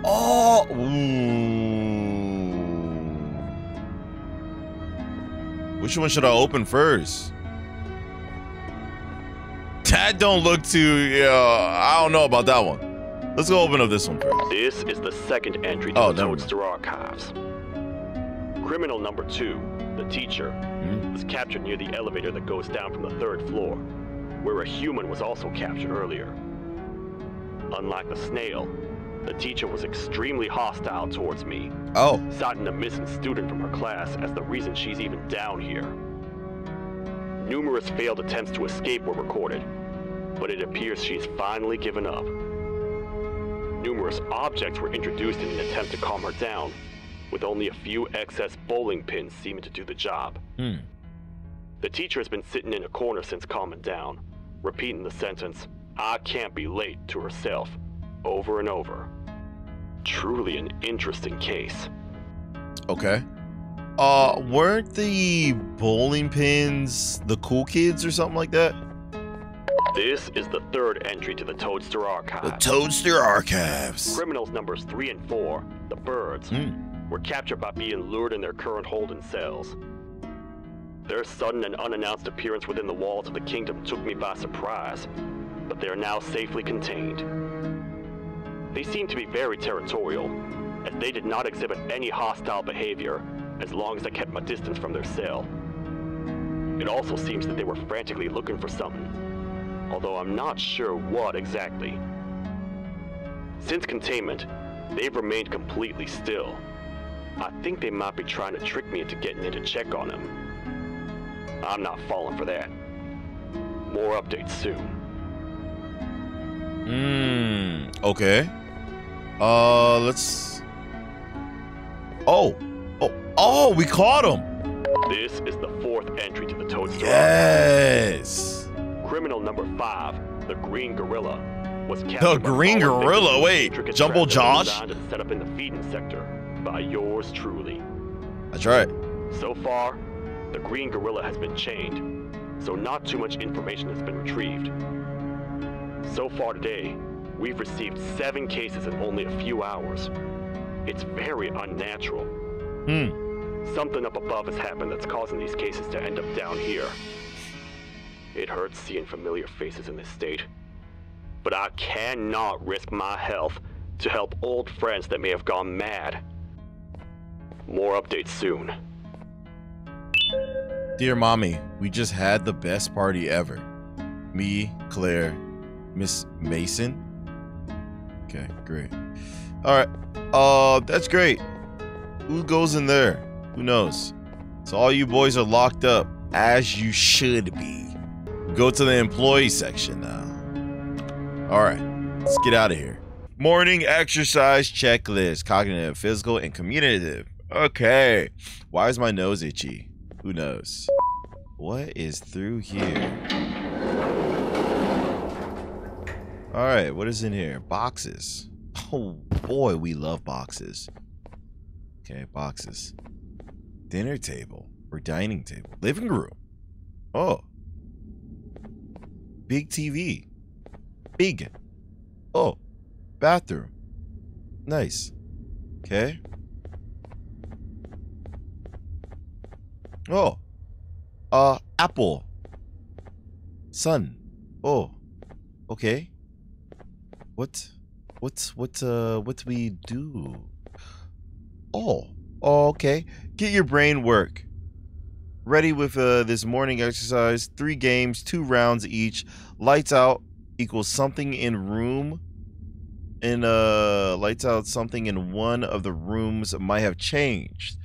Oh, ooh. Which one should I open first? That don't look too, I don't know about that one. Let's go open up this one first. This is the second entry to the Toadster Archives. Criminal number 2, the teacher, was captured near the elevator that goes down from the 3rd floor, where a human was also captured earlier. Unlike the snail, the teacher was extremely hostile towards me, citing a missing student from her class as the reason she's even down here. Numerous failed attempts to escape were recorded, but it appears she's finally given up. Numerous objects were introduced in an attempt to calm her down, with only a few excess bowling pins seeming to do the job. The teacher has been sitting in a corner since calming down, repeating the sentence, "I can't be late," to herself, over and over. Truly an interesting case. Okay. Weren't the bowling pins the cool kids or something like that? This is the third entry to the Toadster Archives. The Toadster Archives. Criminals numbers 3 and 4, the birds, were captured by being lured in their current holding cells. Their sudden and unannounced appearance within the walls of the kingdom took me by surprise, but they are now safely contained. They seem to be very territorial, as they did not exhibit any hostile behavior as long as I kept my distance from their cell. It also seems that they were frantically looking for something, although I'm not sure what exactly. Since containment, they've remained completely still. I think they might be trying to trick me into getting in to check on them. I'm not falling for that. More updates soon. Okay. Let's... Oh, we caught him! This is the 4th entry to the Toadster. Yes! Criminal number 5, the Green Gorilla, was captured. The Green Gorilla? Wait, Jumbo Josh? Set up in the feeding sector by yours truly. That's right. So far, the Green Gorilla has been chained, so not too much information has been retrieved. So far today, we've received 7 cases in only a few hours. It's very unnatural. Something up above has happened that's causing these cases to end up down here. It hurts seeing familiar faces in this state, but I cannot risk my health to help old friends that may have gone mad. More updates soon. Dear Mommy, we just had the best party ever. Me, Claire, Miss Mason. Okay, great. All right. That's great. Who goes in there? Who knows? So all you boys are locked up, as you should be. Go to the employee section now. All right, let's get out of here. Morning exercise checklist: cognitive, physical, and communicative. Okay. Why is my nose itchy? Who knows? What is through here? All right, what is in here? Boxes. Oh boy, we love boxes. Okay, boxes. Dinner table or dining table. Living room. Oh. Big TV. Big. Oh. Bathroom. Nice. Okay. Oh. Apple. Sun. Oh. Okay. What do we do? Oh, okay. Get your brain work. Ready with this morning exercise. 3 games, 2 rounds each. Lights out equals something in room and lights out something in one of the rooms might have changed.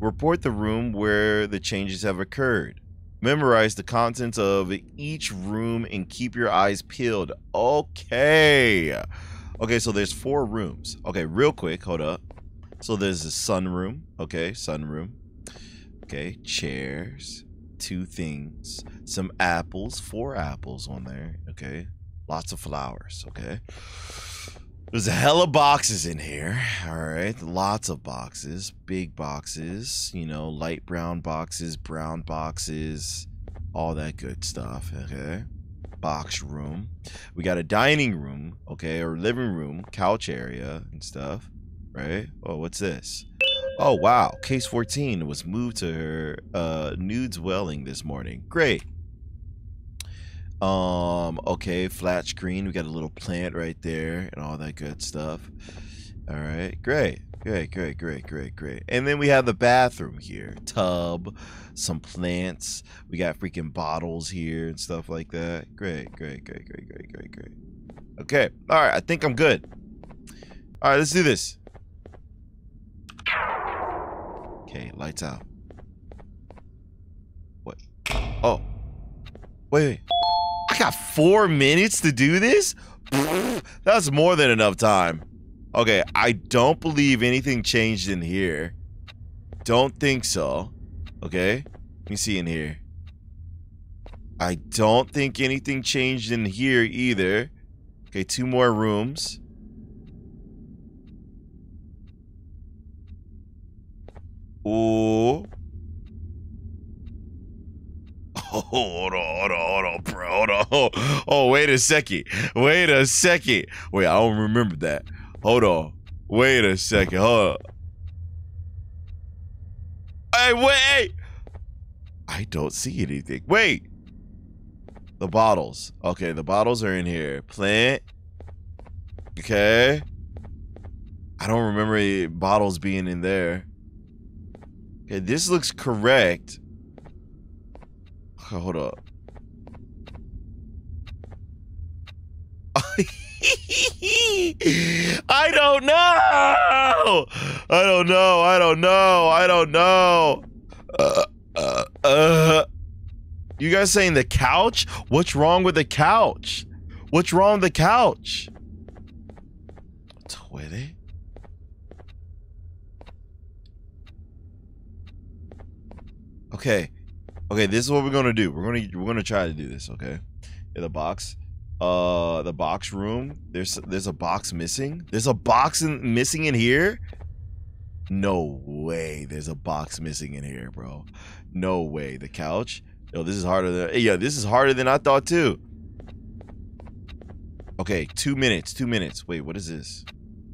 Report the room where the changes have occurred. Memorize the contents of each room and keep your eyes peeled. Okay, so there's 4 rooms. Okay, real quick, hold up. So there's the sunroom. Okay, sunroom. Okay, chairs, 2 things, some apples, 4 apples on there. Okay, lots of flowers. Okay, there's a hella boxes in here. All right, lots of boxes, big boxes, you know, light brown boxes, brown boxes, all that good stuff. Okay, box room. We got a dining room, okay, or living room, couch area and stuff, right? Oh, what's this? Oh, wow. Case 14 was moved to her new dwelling this morning. Great. Okay, flat screen. We got a little plant right there and all that good stuff. All right, great. Great, great, great, great, great. And then we have the bathroom here. Tub, some plants. We got freaking bottles here and stuff like that. Great, great, great, great, great, great, great. Okay, all right. I think I'm good. All right, let's do this. Okay, lights out. What? Oh. Wait. I got 4 minutes to do this? That's more than enough time. Okay, I don't believe anything changed in here. Don't think so. Okay, let me see in here. I don't think anything changed in here either. Okay, 2 more rooms. Ooh. Oh, hold on, bro. Hold on. Oh, wait a second. Wait, I don't remember that. Hold on. Wait a second. Hold on. Hey, wait. I don't see anything. Wait. The bottles. Okay, the bottles are in here. Plant. Okay. I don't remember any bottles being in there. Okay, this looks correct. Okay, hold up. I don't know. You guys saying the couch? What's wrong with the couch? What's wrong with the couch? Toilet? Okay, okay. This is what we're gonna do. We're gonna try to do this. Okay, in the box, the box room. There's a box missing. There's a box missing in here. No way. There's a box missing in here, bro. No way. The couch. Yo, this is harder than. Yeah, this is harder than I thought too. Okay, 2 minutes. Wait, what is this?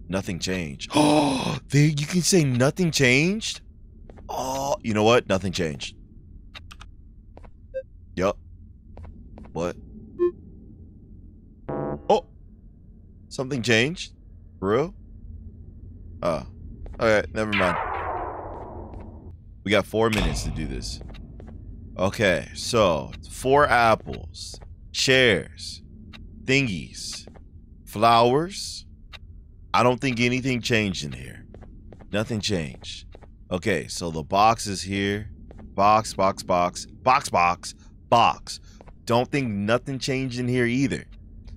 Nothing changed. Oh, you can say nothing changed. Oh, you know what? Nothing changed. Yup. What? Oh! Something changed? For real? Oh. Alright, never mind. We got 4 minutes to do this. Okay, so 4 apples, chairs, thingies, flowers. I don't think anything changed in here. Nothing changed. Okay, so the box is here. Box. Don't think nothing changed in here either.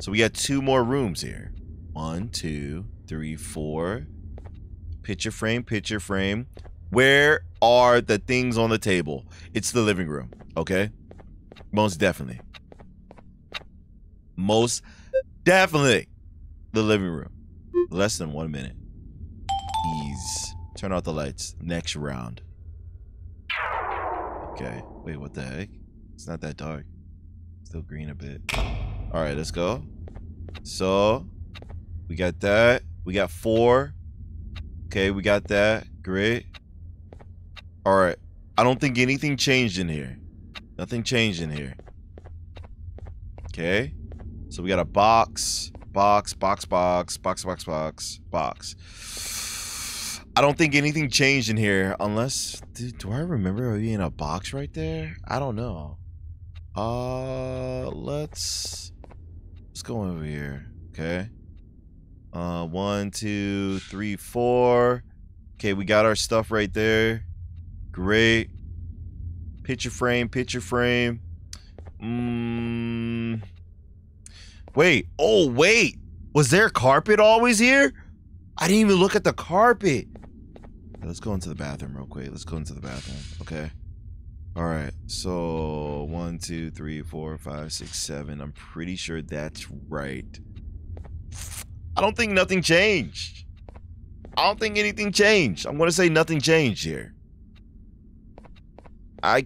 So we got 2 more rooms here. 1, 2, 3, 4. Picture frame. Where are the things on the table? It's the living room, okay? Most definitely the living room. Less than 1 minute. Ease. Turn out the lights. Next round. Okay. Wait, what the heck? It's not that dark. Still green a bit. Alright, let's go. So, we got that. We got 4. Okay, we got that. Great. Alright. I don't think anything changed in here. Nothing changed in here. Okay. So, we got a box. I don't think anything changed in here unless... Do I remember being in a box right there? I don't know. Let's go over here. Okay. One, two, three, four. Okay, we got our stuff right there. Great. Picture frame, picture frame. Wait. Oh, wait. Was there carpet always here? I didn't even look at the carpet. Let's go into the bathroom real quick. Let's go into the bathroom. Okay. All right. So 1, 2, 3, 4, 5, 6, 7. I'm pretty sure that's right. I don't think nothing changed. I don't think anything changed. I'm going to say nothing changed here. I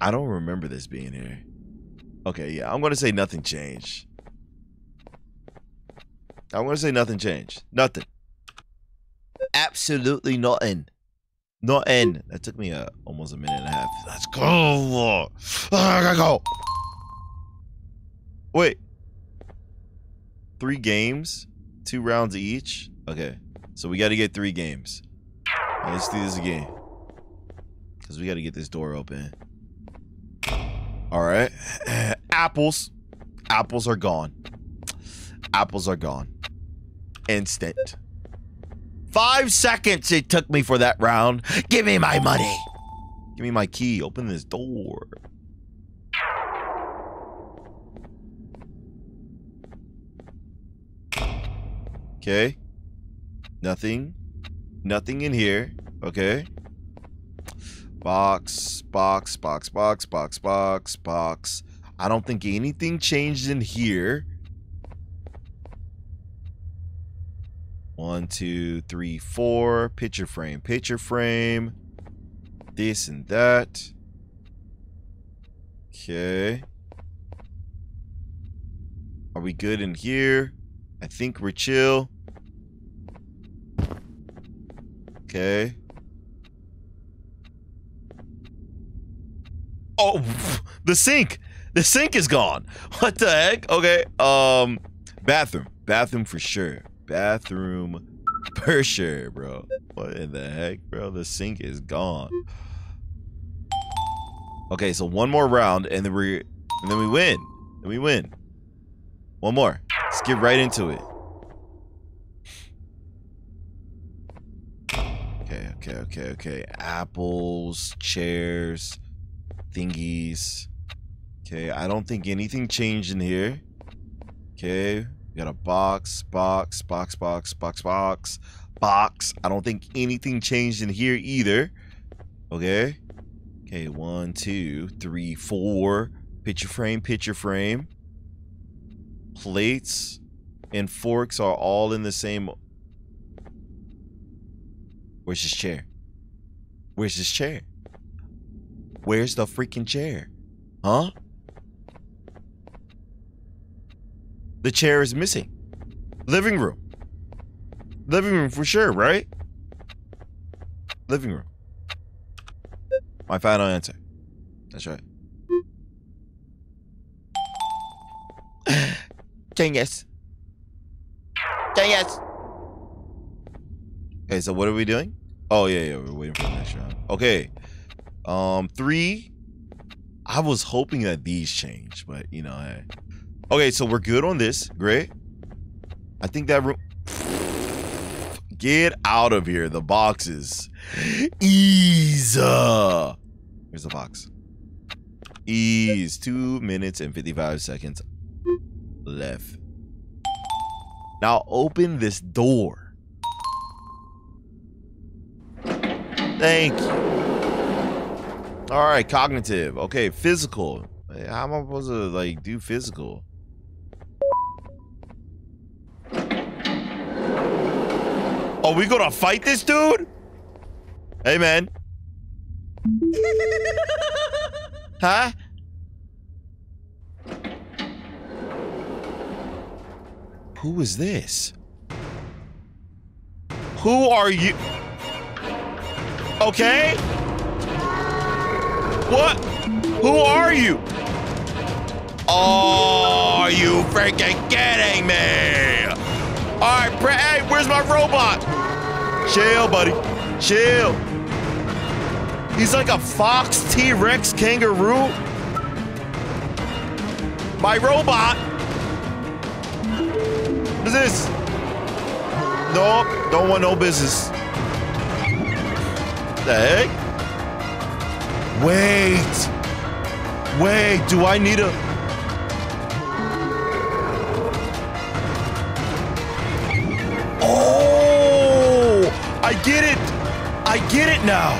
don't remember this being here. Okay, yeah, I'm going to say nothing changed. I'm going to say nothing changed. Nothing. Absolutely nothing. Nothing. That took me almost a minute and a half. Let's go. Oh, I gotta go. Wait. 3 games, 2 rounds each. Okay, so we got to get 3 games. Right, let's do this again. Because we got to get this door open. All right. Apples. Apples are gone. Apples are gone. Instant. 5 seconds it took me for that round. Give me my money. Give me my key. Open this door. Okay. Nothing. Nothing in here. Okay. Box, box, box, box, box, box, box. I don't think anything changed in here. 1, 2, 3, 4. Picture frame, picture frame. This and that. Okay. Are we good in here? I think we're chill. Okay. Oh, the sink. The sink is gone. What the heck? Okay. Bathroom. Bathroom for sure. Bathroom for sure, bro. What in the heck, bro? The sink is gone. Okay, so 1 more round and then we win. Then we win. 1 more. Let's get right into it. Okay, okay, okay, okay. Apples, chairs. Thingies. Okay, I don't think anything changed in here. Okay, we got a box, box, box, box, box, box, box. I don't think anything changed in here either. Okay. Okay, 1, 2, 3, 4. Picture frame, picture frame. Plates and forks are all in the same. Where's this chair? Where's this chair? Where's the freaking chair? Huh? The chair is missing. Living room. Living room for sure, right? Living room. My final answer. That's right. Genius. Genius. Okay, so what are we doing? Oh, yeah, yeah, we're waiting for the next round. Okay. 3. I was hoping that these change, but you know, hey. Okay, so we're good on this. Great. I think that room. Get out of here. The boxes. Ease. Here's the box. Ease. 2 minutes and 55 seconds left. Now open this door. Thank you. All right, cognitive. Okay, physical. How am I supposed to, like, do physical? Are we gonna fight this dude? Hey, man. Huh? Who is this? Who are you? Okay. What? Who are you? Oh, are you freaking kidding me? All right, hey, where's my robot? Chill, buddy. Chill. He's like a fox, T-Rex, kangaroo. My robot. business. Nope, don't want no business. What the heck? Wait. Wait, do I need a... I get it! I get it now!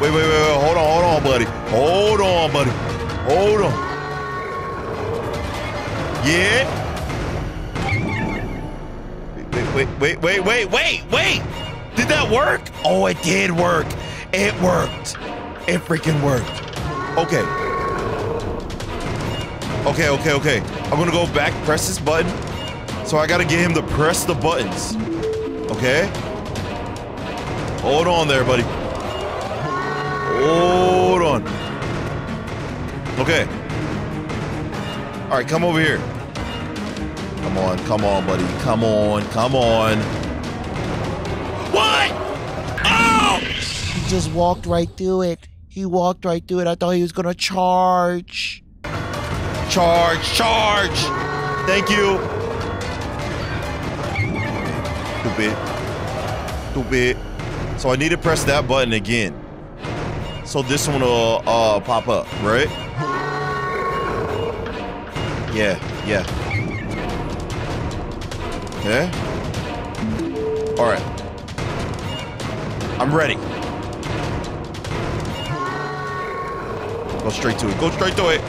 Wait, wait, wait, wait, hold on, buddy. Hold on, buddy. Hold on. Yeah? Wait! Did that work? Oh, it did work. It worked. It freaking worked. Okay. Okay. I'm gonna go back, press this button. So I gotta get him to press the buttons. Okay? Hold on there, buddy. Hold on. Okay. All right, come over here. Come on, buddy. Come on. What? Oh! He just walked right through it. I thought he was gonna charge. Charge. Thank you. Stupid. So I need to press that button again. So this one will pop up, right? Yeah. Okay. All right. I'm ready. Go straight to it.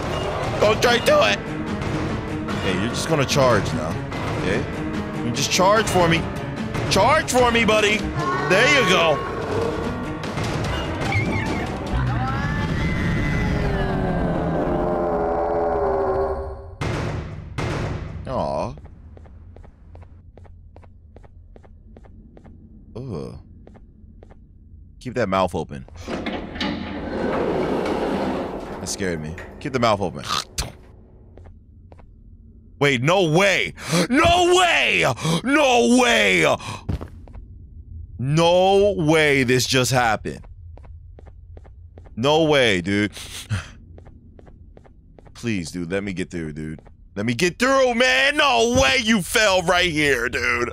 Hey, you're just gonna charge now. Okay. You just charge for me. Charge for me, buddy. There you go. Aw. Ugh. Keep that mouth open. That scared me. Keep the mouth open. Wait, no way! No way this just happened. No way, dude. Please, dude, let me get through, dude. Let me get through, man. No way you fell right here, dude.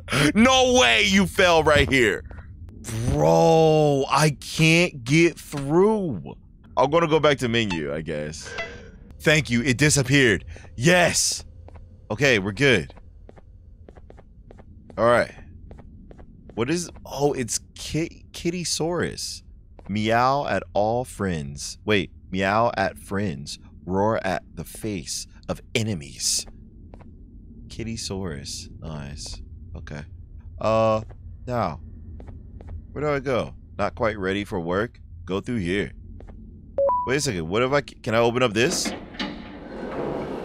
Bro, I can't get through. I'm gonna go back to menu, I guess. Thank you, it disappeared. Yes. Okay, we're good. All right. What is... Oh, it's Kittysaurus. Meow at all friends. Wait, meow at friends. Roar at the face of enemies. Kittysaurus. Nice. Okay. Now. Where do I go? Not quite ready for work? Go through here. Wait a second. What if I... Can I open up this?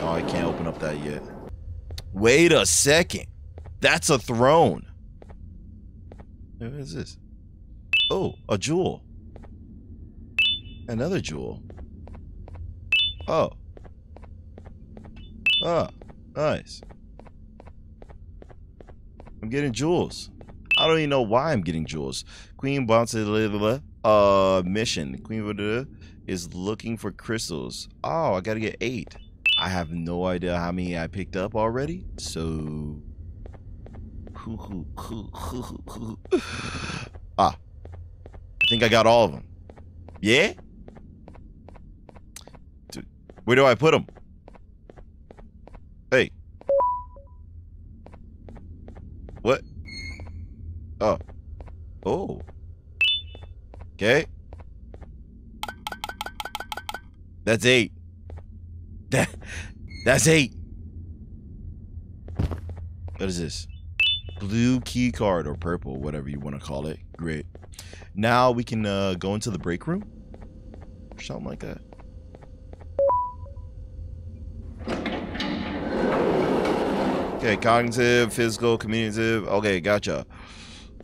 Oh, I can't open up that yet. Wait a second. That's a throne. What is this? Oh, a jewel. Another jewel. Oh. Ah, nice. I'm getting jewels. I don't even know why I'm getting jewels. Queen Bouncelia, mission. Queen Bouncelia is looking for crystals. Oh, I gotta get 8. I have no idea how many I picked up already, so... Ah, I think I got all of them. Yeah? Dude, where do I put them? Hey. What? Oh. Oh. Okay. That's 8. That's 8. What is this? Blue key card or purple, whatever you want to call it. Great. Now we can go into the break room or something like that. Okay, cognitive, physical, communicative. Okay, gotcha.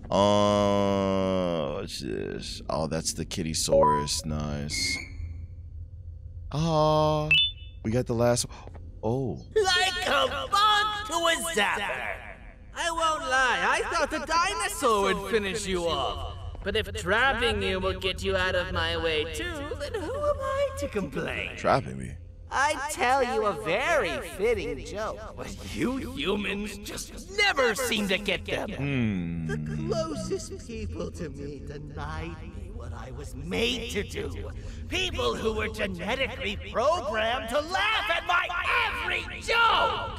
What's this? Oh, that's the Kittysaurus. Nice. Ah, we got the last. Oh. Like a bug to a zapper. I won't lie, I thought a dinosaur would finish you off. But if trapping you will get you out of my way too, then who am I to complain? Trapping me? I tell you a very fitting joke. But you humans just never seem to get them. The closest people to me denied me what I was made to do. People who were genetically programmed to laugh at my every joke!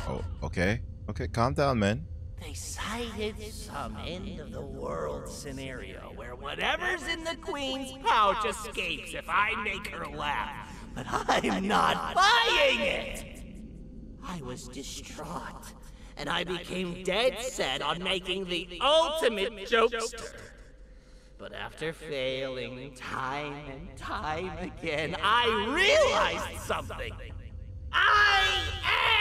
Oh, okay. Okay, calm down, man. They cited some end-of-the-world scenario where whatever's in the queen's pouch escapes if I make her laugh. But I'm not buying it! I was distraught, and I became dead set on making the ultimate jokester. But after failing time and time again, I realized something. I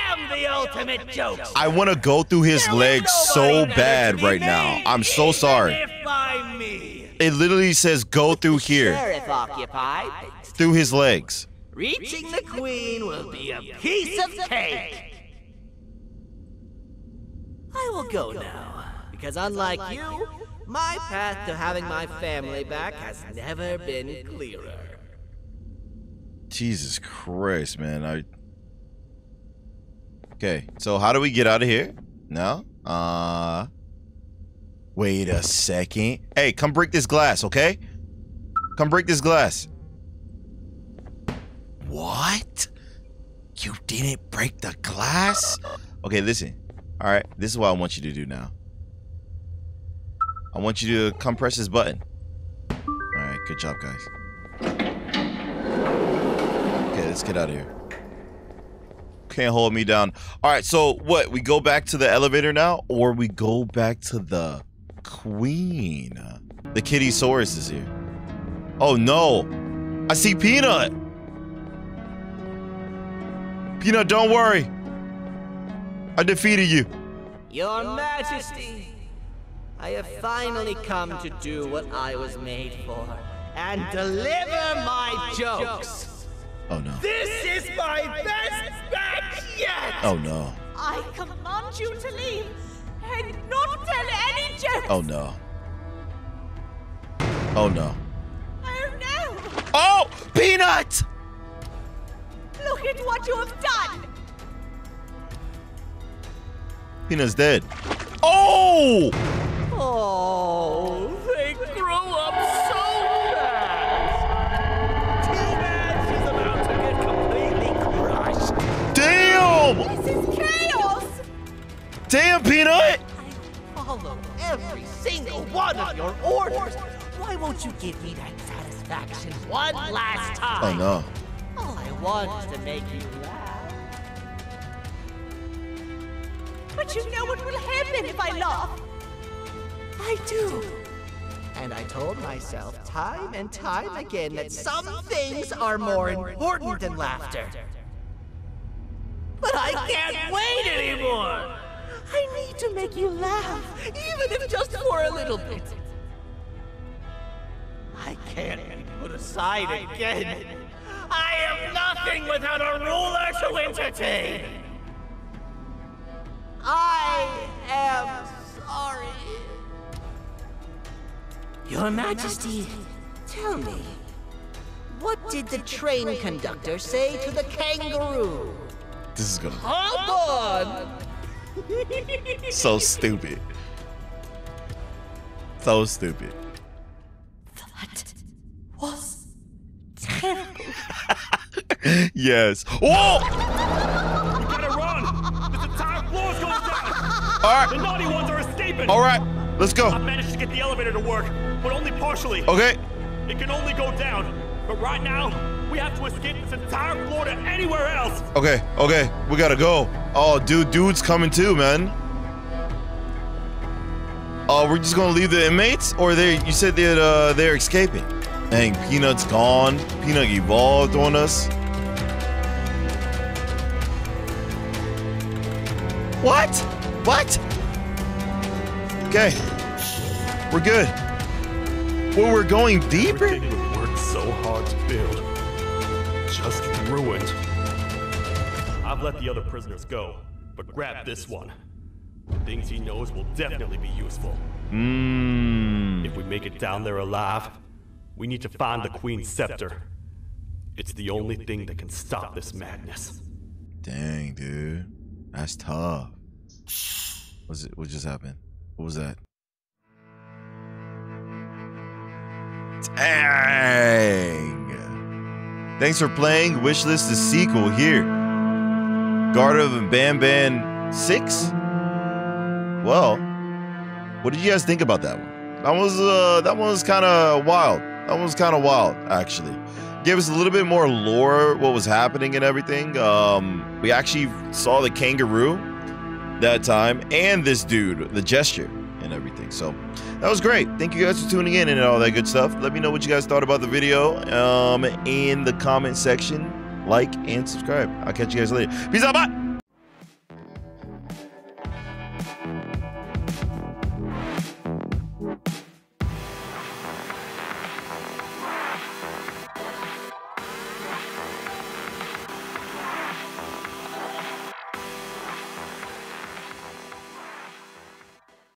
am the ultimate jokester! I want to go through his legs so bad right now. I'm so sorry. It literally says go through here. Through his legs. Reaching the queen will be a piece of cake. I will go now, because unlike you, my path to having my family back has never been clearer. Jesus Christ, man. Okay, so how do we get out of here? No? Wait a second. Hey, come break this glass, okay? Come break this glass. What? You didn't break the glass? Okay, listen. All right, this is what I want you to do now. I want you to come press this button. All right, good job, guys. Okay, let's get out of here. Can't hold me down. All right, so what? We go back to the elevator now, or we go back to the queen? The Kittysaurus is here. Oh, no. I see Peanut. Peanut, don't worry. I defeated you. Your Majesty, I have finally come to do what I was made for and deliver my jokes. Oh no. This is my best match yet. Oh no. I command you to leave and not tell any jokes. Oh no. Oh no. Oh no. Oh, Peanut! Look at what you have done! Peanut's dead. Oh! Oh, they grow up so fast! Peanut is about to get completely crushed. Damn! This is chaos! Damn, Peanut! I follow every single one of your orders. Why won't you give me that satisfaction one last time? Oh, no. All I want to make you laugh. But you know what will happen if I laugh. I do. And I told myself time and time again that some things are more important than laughter. But I can't wait anymore. I need to make you laugh, even if just for a little bit. I can't be put aside again. I am nothing without a ruler to entertain! I am sorry. Your Majesty, tell me, what did the train conductor say to the kangaroo? This is gonna be... Hold on! So stupid. So stupid. That was terrible. Yes. Whoa! Gotta run! The entire floor's going down! Alright. The naughty ones are escaping! Alright, let's go. I managed to get the elevator to work, but only partially. Okay. It can only go down. But right now, we have to escape this entire floor to anywhere else. Okay, okay. We gotta go. Oh, dude's coming too, man. Oh, we're just gonna leave the inmates? Or you said that they're escaping. Dang, Peanut's gone. Peanut evolved on us. What? What? Okay. We're good. Well, we're going deeper. Everything we worked so hard to build. Just ruined. I've let the other prisoners go, but grab this one. Things he knows will definitely be useful. If we make it down there alive, we need to find the Queen's Scepter. It's the only thing that can stop this madness. Dang, dude. That's tough. What just happened? What was that? Dang. Thanks for playing. Wishlist the sequel here. Garten of Banban 6? Well, what did you guys think about that one? That one was kind of wild. That one was kind of wild, actually. Gave us a little bit more lore, what was happening and everything. We actually saw the kangaroo that time and this dude, the gesture and everything. So that was great. Thank you guys for tuning in and all that good stuff. Let me know what you guys thought about the video in the comment section. Like and subscribe. I'll catch you guys later. Peace out, bye.